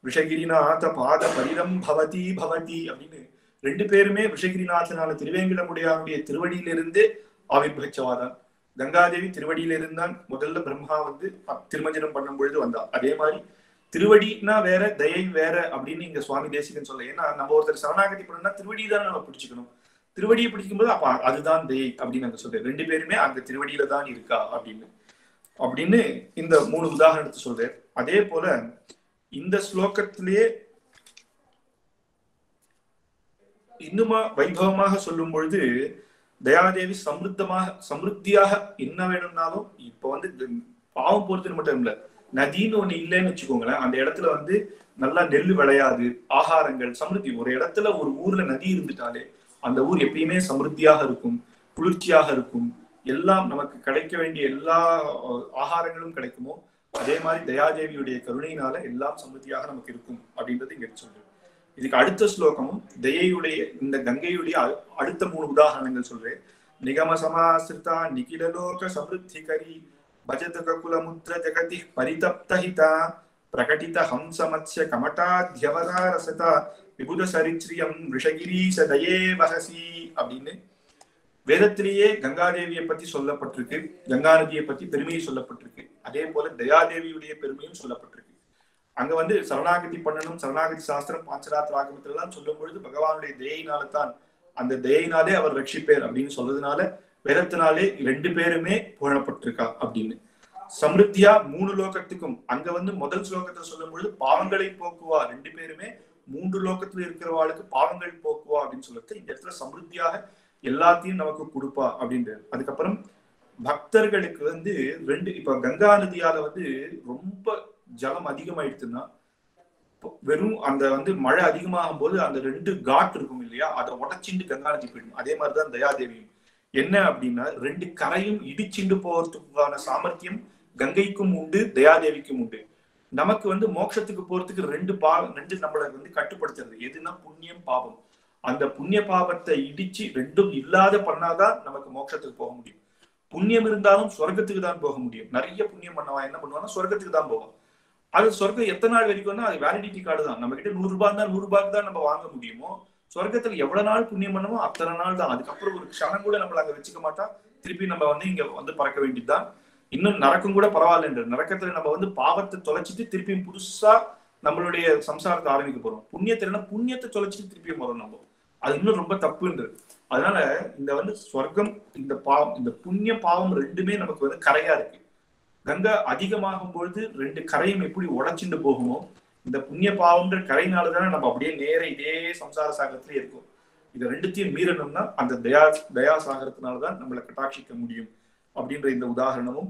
விஷகிரிநாத பாத பரிதம் பவதி பவதி அப்படின்னு ரெண்டு பேருமே விஷகிரிநாதனால திருவேங்கடமுடையாருடைய திருவடியிலிருந்து ஆவிர்வகிச்சவாதான். கங்காதேவி திருவடியிலிருந்தான் முதல்ல பிரம்மா வந்து திருமஞ்சனம் பண்ணும் பொழுது வந்தா. அதே மாதிரி திருவடினா வேற தயை வேற அப்படின்னு இங்க சுவாமி தேசிகன் சொல்ல. ஏன்னா நம்ம ஒருத்தர் சரணாகதி பண்ணோம்னா திருவடியை தான் நம்ம பிடிச்சிக்கணும். திருவடியை பிடிக்கும்போது அப்ப அதுதான் தயை அப்படின்னு அங்க சொல்றேன். ரெண்டு பேருமே அந்த திருவடியில தான் இருக்கா அப்படின்னு அப்படின்னு இந்த மூணு உதாரணத்தை சொல்றேன். அதே போல இந்த ஸ்லோகத்திலேயே இன்னுமா வைபவமாக சொல்லும் பொழுது தயாதேவி சம்ருத்தமாக சம்ருத்தியாக என்ன வேணும்னாலும், இப்ப வந்து பாவம் பொறுத்துன்னு மட்டும் இல்லை, நதின்னு ஒண்ணு இல்லைன்னு வச்சுக்கோங்களேன், அந்த இடத்துல வந்து நல்லா நெல் விளையாது, ஆகாரங்கள் சமிருத்தி. ஒரு இடத்துல ஒரு ஊர்ல நதி இருந்துட்டாலே அந்த ஊர் எப்பயுமே சமிருத்தியாக இருக்கும், குளிர்ச்சியாக இருக்கும், எல்லாம் நமக்கு கிடைக்க வேண்டிய எல்லா ஆகாரங்களும் கிடைக்குமோ அதே மாதிரி தயாதேவியுடைய கருணையினால எல்லாம் சமிருத்தியாக நமக்கு இருக்கும் அப்படின்றது இங்க சொல்றேன். இதுக்கு அடுத்த ஸ்லோகமும் தயையுடைய இந்த கங்கையுடைய அடுத்த மூணு உதாரணங்கள் சொல்றேன். நிகம சமாசிரிதா நிகிலலோக சமிருத்தி கரி பஜதகுலமுத்ர ஜகதி பரிதப்தஹிதா பிரகடித ஹம்சமத்ஸ்ய கமடாத்யவதாரசதா விபுத சரிச்ரியம் ரிஷகிரீச தயே வஹசி அப்படின்னு வேதத்திலேயே கங்காதேவியை பத்தி சொல்லப்பட்டிருக்கு, கங்காநதியை பத்தி பெருமையை சொல்லப்பட்டிருக்கு. அதே போல தயாதேவியுடைய பெருமையும் சொல்லப்பட்டிருக்கு. அங்க வந்து சரணாகதி பண்ணணும், சரணாகதி சாஸ்திரம் பாஞ்சராத்திர ஆகமத்துல எல்லாம் சொல்லும் பொழுது பகவானுடைய தயையினால்தான், அந்த தயையினாலே அவர் ரட்சிப்பேர் அப்படின்னு சொல்றதுனால வேதத்தினாலே ரெண்டு பேருமே புகழப்பட்டிருக்கா அப்படின்னு. சமிருத்தியா மூணு லோகத்துக்கும் அங்க வந்து முதல் ஸ்லோகத்தை சொல்லும் பொழுது பாவங்களை போக்குவா, ரெண்டு பேருமே மூன்று லோகத்துல இருக்கிறவாளுக்கு பாவங்கள் போக்குவா அப்படின்னு சொல்லிட்டு இந்த இடத்துல சமிருத்தியாக எல்லாத்தையும் நமக்கு கொடுப்பா அப்படின்றது. அதுக்கப்புறம் பக்தர்களுக்கு வந்து ரெண்டு, இப்ப கங்கா நதியால வந்து ரொம்ப ஜலம் அதிகமாயிடுச்சுன்னா வெறும் அந்த வந்து மழை அதிகமாகும் போது அந்த ரெண்டு காட் இருக்கும் இல்லையா, அதை உடச்சிண்டு கங்கா நதி போயிடும். அதே மாதிரிதான் தயாதேவியும் என்ன அப்படின்னா ரெண்டு கரையும் இடிச்சிண்டு போறதுக்கான சாமர்த்தியம் கங்கைக்கும் உண்டு, தயாதேவிக்கும் உண்டு. நமக்கு வந்து மோட்சத்துக்கு போறதுக்கு ரெண்டு பாவம் ரெண்டு நம்மளை வந்து கட்டுப்படுத்துறது எதுன்னா புண்ணியம் பாவம். அந்த புண்ணிய பாவத்தை இடிச்சு ரெண்டும் இல்லாத பண்ணாதான் நமக்கு மோட்சத்துக்கு போக முடியும். புண்ணியம் இருந்தாலும் சொர்க்கத்துக்கு தான் போக முடியும். நிறைய புண்ணியம் பண்ணவா என்ன பண்ணுவான்னா சொர்க்கத்துக்கு தான் போவோம். அது சொர்க்கம் எத்தனை நாள் வரைக்கும்னா அது வேலிடிட்டி கார்டு தான். நம்ம கிட்ட நூறு ரூபாய் தான், நூறு ரூபாய்க்கு தான் நம்ம வாங்க முடியுமோ. சொர்க்கத்துல எவ்வளவு நாள் புண்ணியம் பண்ணமோ அத்தனை நாள் தான். அதுக்கப்புறம் ஒரு க்ஷணம் கூட நம்மள அங்க வச்சுக்க மாட்டா, திருப்பி நம்ம வந்து இங்க வந்து பறக்க வேண்டியதுதான். இன்னும் நரக்கம் கூட பரவாயில்லன்ற நரக்கத்துல நம்ம வந்து பாவத்தை தொலைச்சிட்டு திருப்பியும் புதுசா நம்மளுடைய சம்சாரத்தை ஆரம்பிக்க போறோம். புண்ணியத்துல புண்ணியத்தை தொலைச்சிட்டு திருப்பியும் போறோம் நம்ம, அது இன்னும் ரொம்ப தப்புன்றது. அதனால இந்த வந்து சொர்க்கம் இந்த பாவம் இந்த புண்ணிய பாவம் ரெண்டுமே நமக்கு வந்து கரையா இருக்கு. கங்கை அதிகமாகும் பொழுது ரெண்டு கரையும் எப்படி உடைச்சிட்டு போகுமோ இந்த புண்ணிய பாவம்ன்ற கரையினால தானே நம்ம அப்படியே நேர இதே சம்சார சாகரத்திலே இருக்கும். இதை ரெண்டுத்தையும் மீறணும்னா அந்த தயா தயா சாகரத்தினால்தான் நம்மளை கட்டாட்சிக்க முடியும் அப்படின்ற இந்த உதாரணமும்.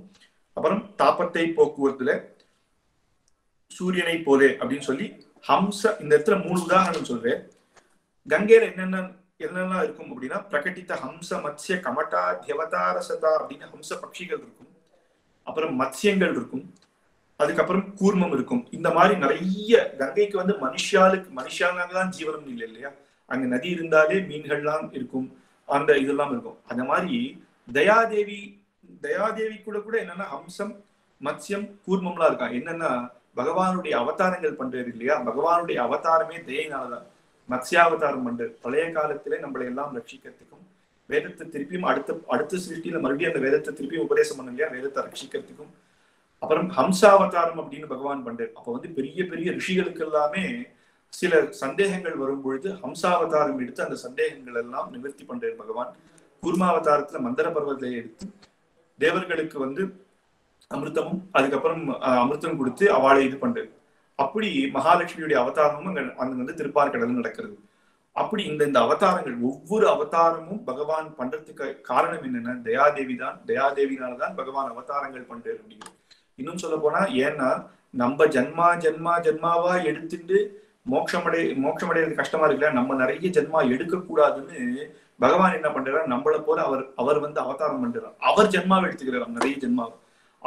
அப்புறம் தாபத்தை போக்குவரத்துல சூரியனை போலே அப்படின்னு சொல்லி ஹம்ச இந்த இடத்துல மூணு உதாரணம் சொல்றேன். கங்கையில என்னென்ன என்னெல்லாம் இருக்கும் அப்படின்னா பிரகட்டித ஹம்ச மத்ய கமட்டா தேவதாரசதா அப்படின்னு ஹம்ச பட்சிகள் இருக்கும், அப்புறம் மத்யங்கள் இருக்கும், அதுக்கப்புறம் கூர்மம் இருக்கும். இந்த மாதிரி நிறைய கங்கைக்கு வந்து மனுஷாலுக்கு மனுஷானாக தான் ஜீவனம் இல்லை இல்லையா, அங்க நதி இருந்தாலே மீன்கள்லாம் இருக்கும், அந்த இதெல்லாம் இருக்கும். அந்த மாதிரி தயாதேவி தயாதேவி கூட கூட என்னன்னா ஹம்சம் மத்யம் கூர்மம்லாம் இருக்கா. என்னன்னா பகவானுடைய அவதாரங்கள் பண்றது இல்லையா, பகவானுடைய அவதாரமே தயினாலதான் மத்ஸ்யாவதாரம் பண்றது. பழைய காலத்திலே நம்மளை எல்லாம் ரட்சிக்கிறதுக்கும் வேதத்தை திருப்பியும் அடுத்த அடுத்த சிருஷ்டியில மறுபடியும் அந்த வேதத்தை திருப்பியும் உபதேசம் பண்ண இல்லையா, வேதத்தை ரட்சிக்கிறதுக்கும். அப்புறம் ஹம்சாவதாரம் அப்படின்னு பகவான் பண்றாரு. அப்ப வந்து பெரிய பெரிய ரிஷிகளுக்கு எல்லாமே சில சந்தேகங்கள் வரும் பொழுது ஹம்சாவதாரம் எடுத்து அந்த சந்தேகங்கள் எல்லாம் நிவர்த்தி பண்றாரு பகவான். கூர்மாவதாரத்துல மந்திர பர்வத்தை எடுத்து தேவர்களுக்கு வந்து அமிர்தமும் அதுக்கப்புறம் அமிர்தம் கொடுத்து அவளை இது பண்றது. அப்படி மகாலட்சுமியுடைய அவதாரமும் அங்க அங்க வந்து திருப்பார்கடல் நடக்கிறது. அப்படி இந்த இந்த அவதாரங்கள் ஒவ்வொரு அவதாரமும் பகவான் பண்றதுக்கு காரணம் என்னன்னா தயாதேவி தான். தயாதேவினால்தான் பகவான் அவதாரங்கள் பண்றாரு அப்படிங்கிறது. இன்னும் சொல்ல போனா ஏன்னா நம்ம ஜன்மா ஜன்மா ஜன்மாவா எடுத்துட்டு மோட்சமடை மோட்சமடைகிறது கஷ்டமா இருக்குல்ல, நம்ம நிறைய ஜென்மா எடுக்க கூடாதுன்னு பகவான் என்ன பண்றாரு, நம்மளை போல அவர் அவர் வந்து அவதாரம் பண்றாரு. அவர் ஜென்மாவை எடுத்துக்கிறார் நிறைய ஜென்மாவை.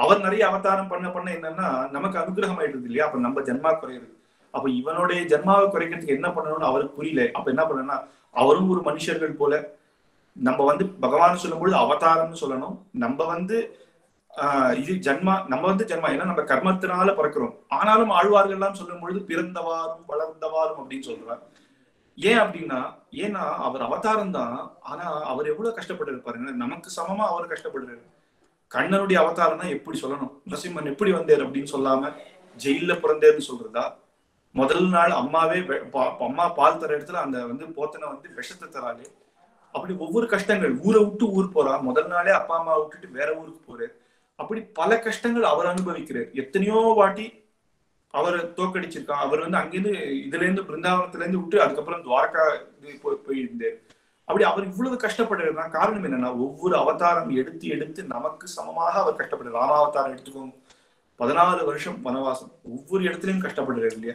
அவர் நிறைய அவதாரம் பண்ண பண்ண என்னன்னா நமக்கு அனுகிரகம் ஆயிடுது இல்லையா, அப்ப நம்ம ஜென்மா குறையுது. அப்ப இவனுடைய ஜென்மாவை குறைக்கிறதுக்கு என்ன பண்ணணும்னு அவருக்கு புரியல. அப்ப என்ன பண்ணணும்னா அவரும் ஒரு மனுஷர்கள் போல, நம்ம வந்து பகவான் சொல்லும்பொழுது அவதாரம்னு சொல்லணும். நம்ம வந்து ஆஹ் இது ஜன்மா, நம்ம வந்து ஜென்மா ஏன்னா நம்ம கர்மத்தினால பிறக்கிறோம். ஆனாலும் ஆழ்வார்கள் எல்லாம் சொல்லும் பொழுது பிறந்தவாரும் வளர்ந்தவாரும் அப்படின்னு சொல்றாரு. ஏன் அப்படின்னா ஏன்னா அவர் அவதாரம் தான், ஆனா அவர் எவ்வளவு கஷ்டப்பட்டு பாருங்க, நமக்கு சமமா அவர் கஷ்டப்படுறாரு. கண்ணனுடைய அவதாரம்னா எப்படி சொல்லணும், நரசிம்மன் எப்படி வந்தார் அப்படின்னு சொல்லாம ஜெயில பிறந்தேர்னு சொல்றதா, முதல் நாள் அம்மாவே அம்மா பால் தர இடத்துல அந்த வந்து போத்தனை வந்து விஷத்தை தராளே, அப்படி ஒவ்வொரு கஷ்டங்கள். ஊரை விட்டு ஊர் போறா, முதல் நாளே அப்பா அம்மா விட்டுட்டு வேற ஊருக்கு போறாரு. அப்படி பல கஷ்டங்கள் அவர் அனுபவிக்கிறார். எத்தனையோ வாட்டி அவரை தோக்கடிச்சிருக்கான். அவர் வந்து அங்கிருந்து இதுல இருந்து பிருந்தாவனத்துல இருந்து விட்டு அதுக்கப்புறம் துவாரகா போயிருந்தார். அப்படி அவர் இவ்வளவு கஷ்டப்படுறதுனா காரணம் என்னன்னா ஒவ்வொரு அவதாரம் எடுத்து எடுத்து நமக்கு சமமாக அவர் கஷ்டப்படுறார். ராமாவதாரம் எடுத்துக்கோங்க, பதினாலு வருஷம் வனவாசம், ஒவ்வொரு இடத்துலயும் கஷ்டப்படுறாரு இல்லையா.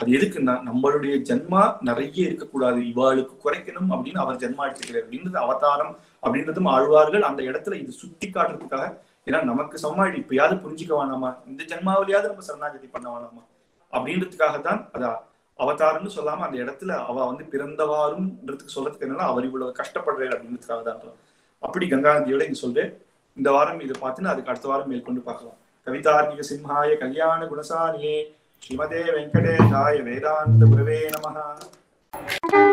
அது எதுக்குன்னா நம்மளுடைய ஜென்மா நிறைய இருக்கக்கூடாது, இவாளுக்கு குறைக்கணும் அப்படின்னு அவர் ஜென்மா எடுத்துக்கிறார் அப்படின்றது அவதாரம் அப்படின்றதும் ஆழ்வார்கள் அந்த இடத்துல இது சுட்டி காட்டுறதுக்காக. ஏன்னா நமக்கு சமாளி இப்பயாவது புரிஞ்சிக்க வேணாமா, இந்த ஜென்மாவிலையாவது நம்ம சரணாகதி பண்ண வேணாமா அப்படின்றதுக்காகத்தான் அதா அவதாரம்னு சொல்லாம அந்த இடத்துல அவ வந்து பிறந்தவாரும்ன்றதுக்கு சொல்றதுக்கு என்னன்னா அவர் இவ்வளவு கஷ்டப்படுறாரு அப்படின்றதுக்காக தான். அப்படி கங்காநதியோட இங்க சொல்றேன். இந்த வாரம் இதை பார்த்துன்னு அதுக்கு அடுத்த வாரம் மேற்கொண்டு பார்க்கலாம். கவிதார்கிக சிம்ஹாய கல்யாண குணசாரியே ஸ்ரீமதே வெங்கடேஷாய வேதாந்த குரவே நமஹ.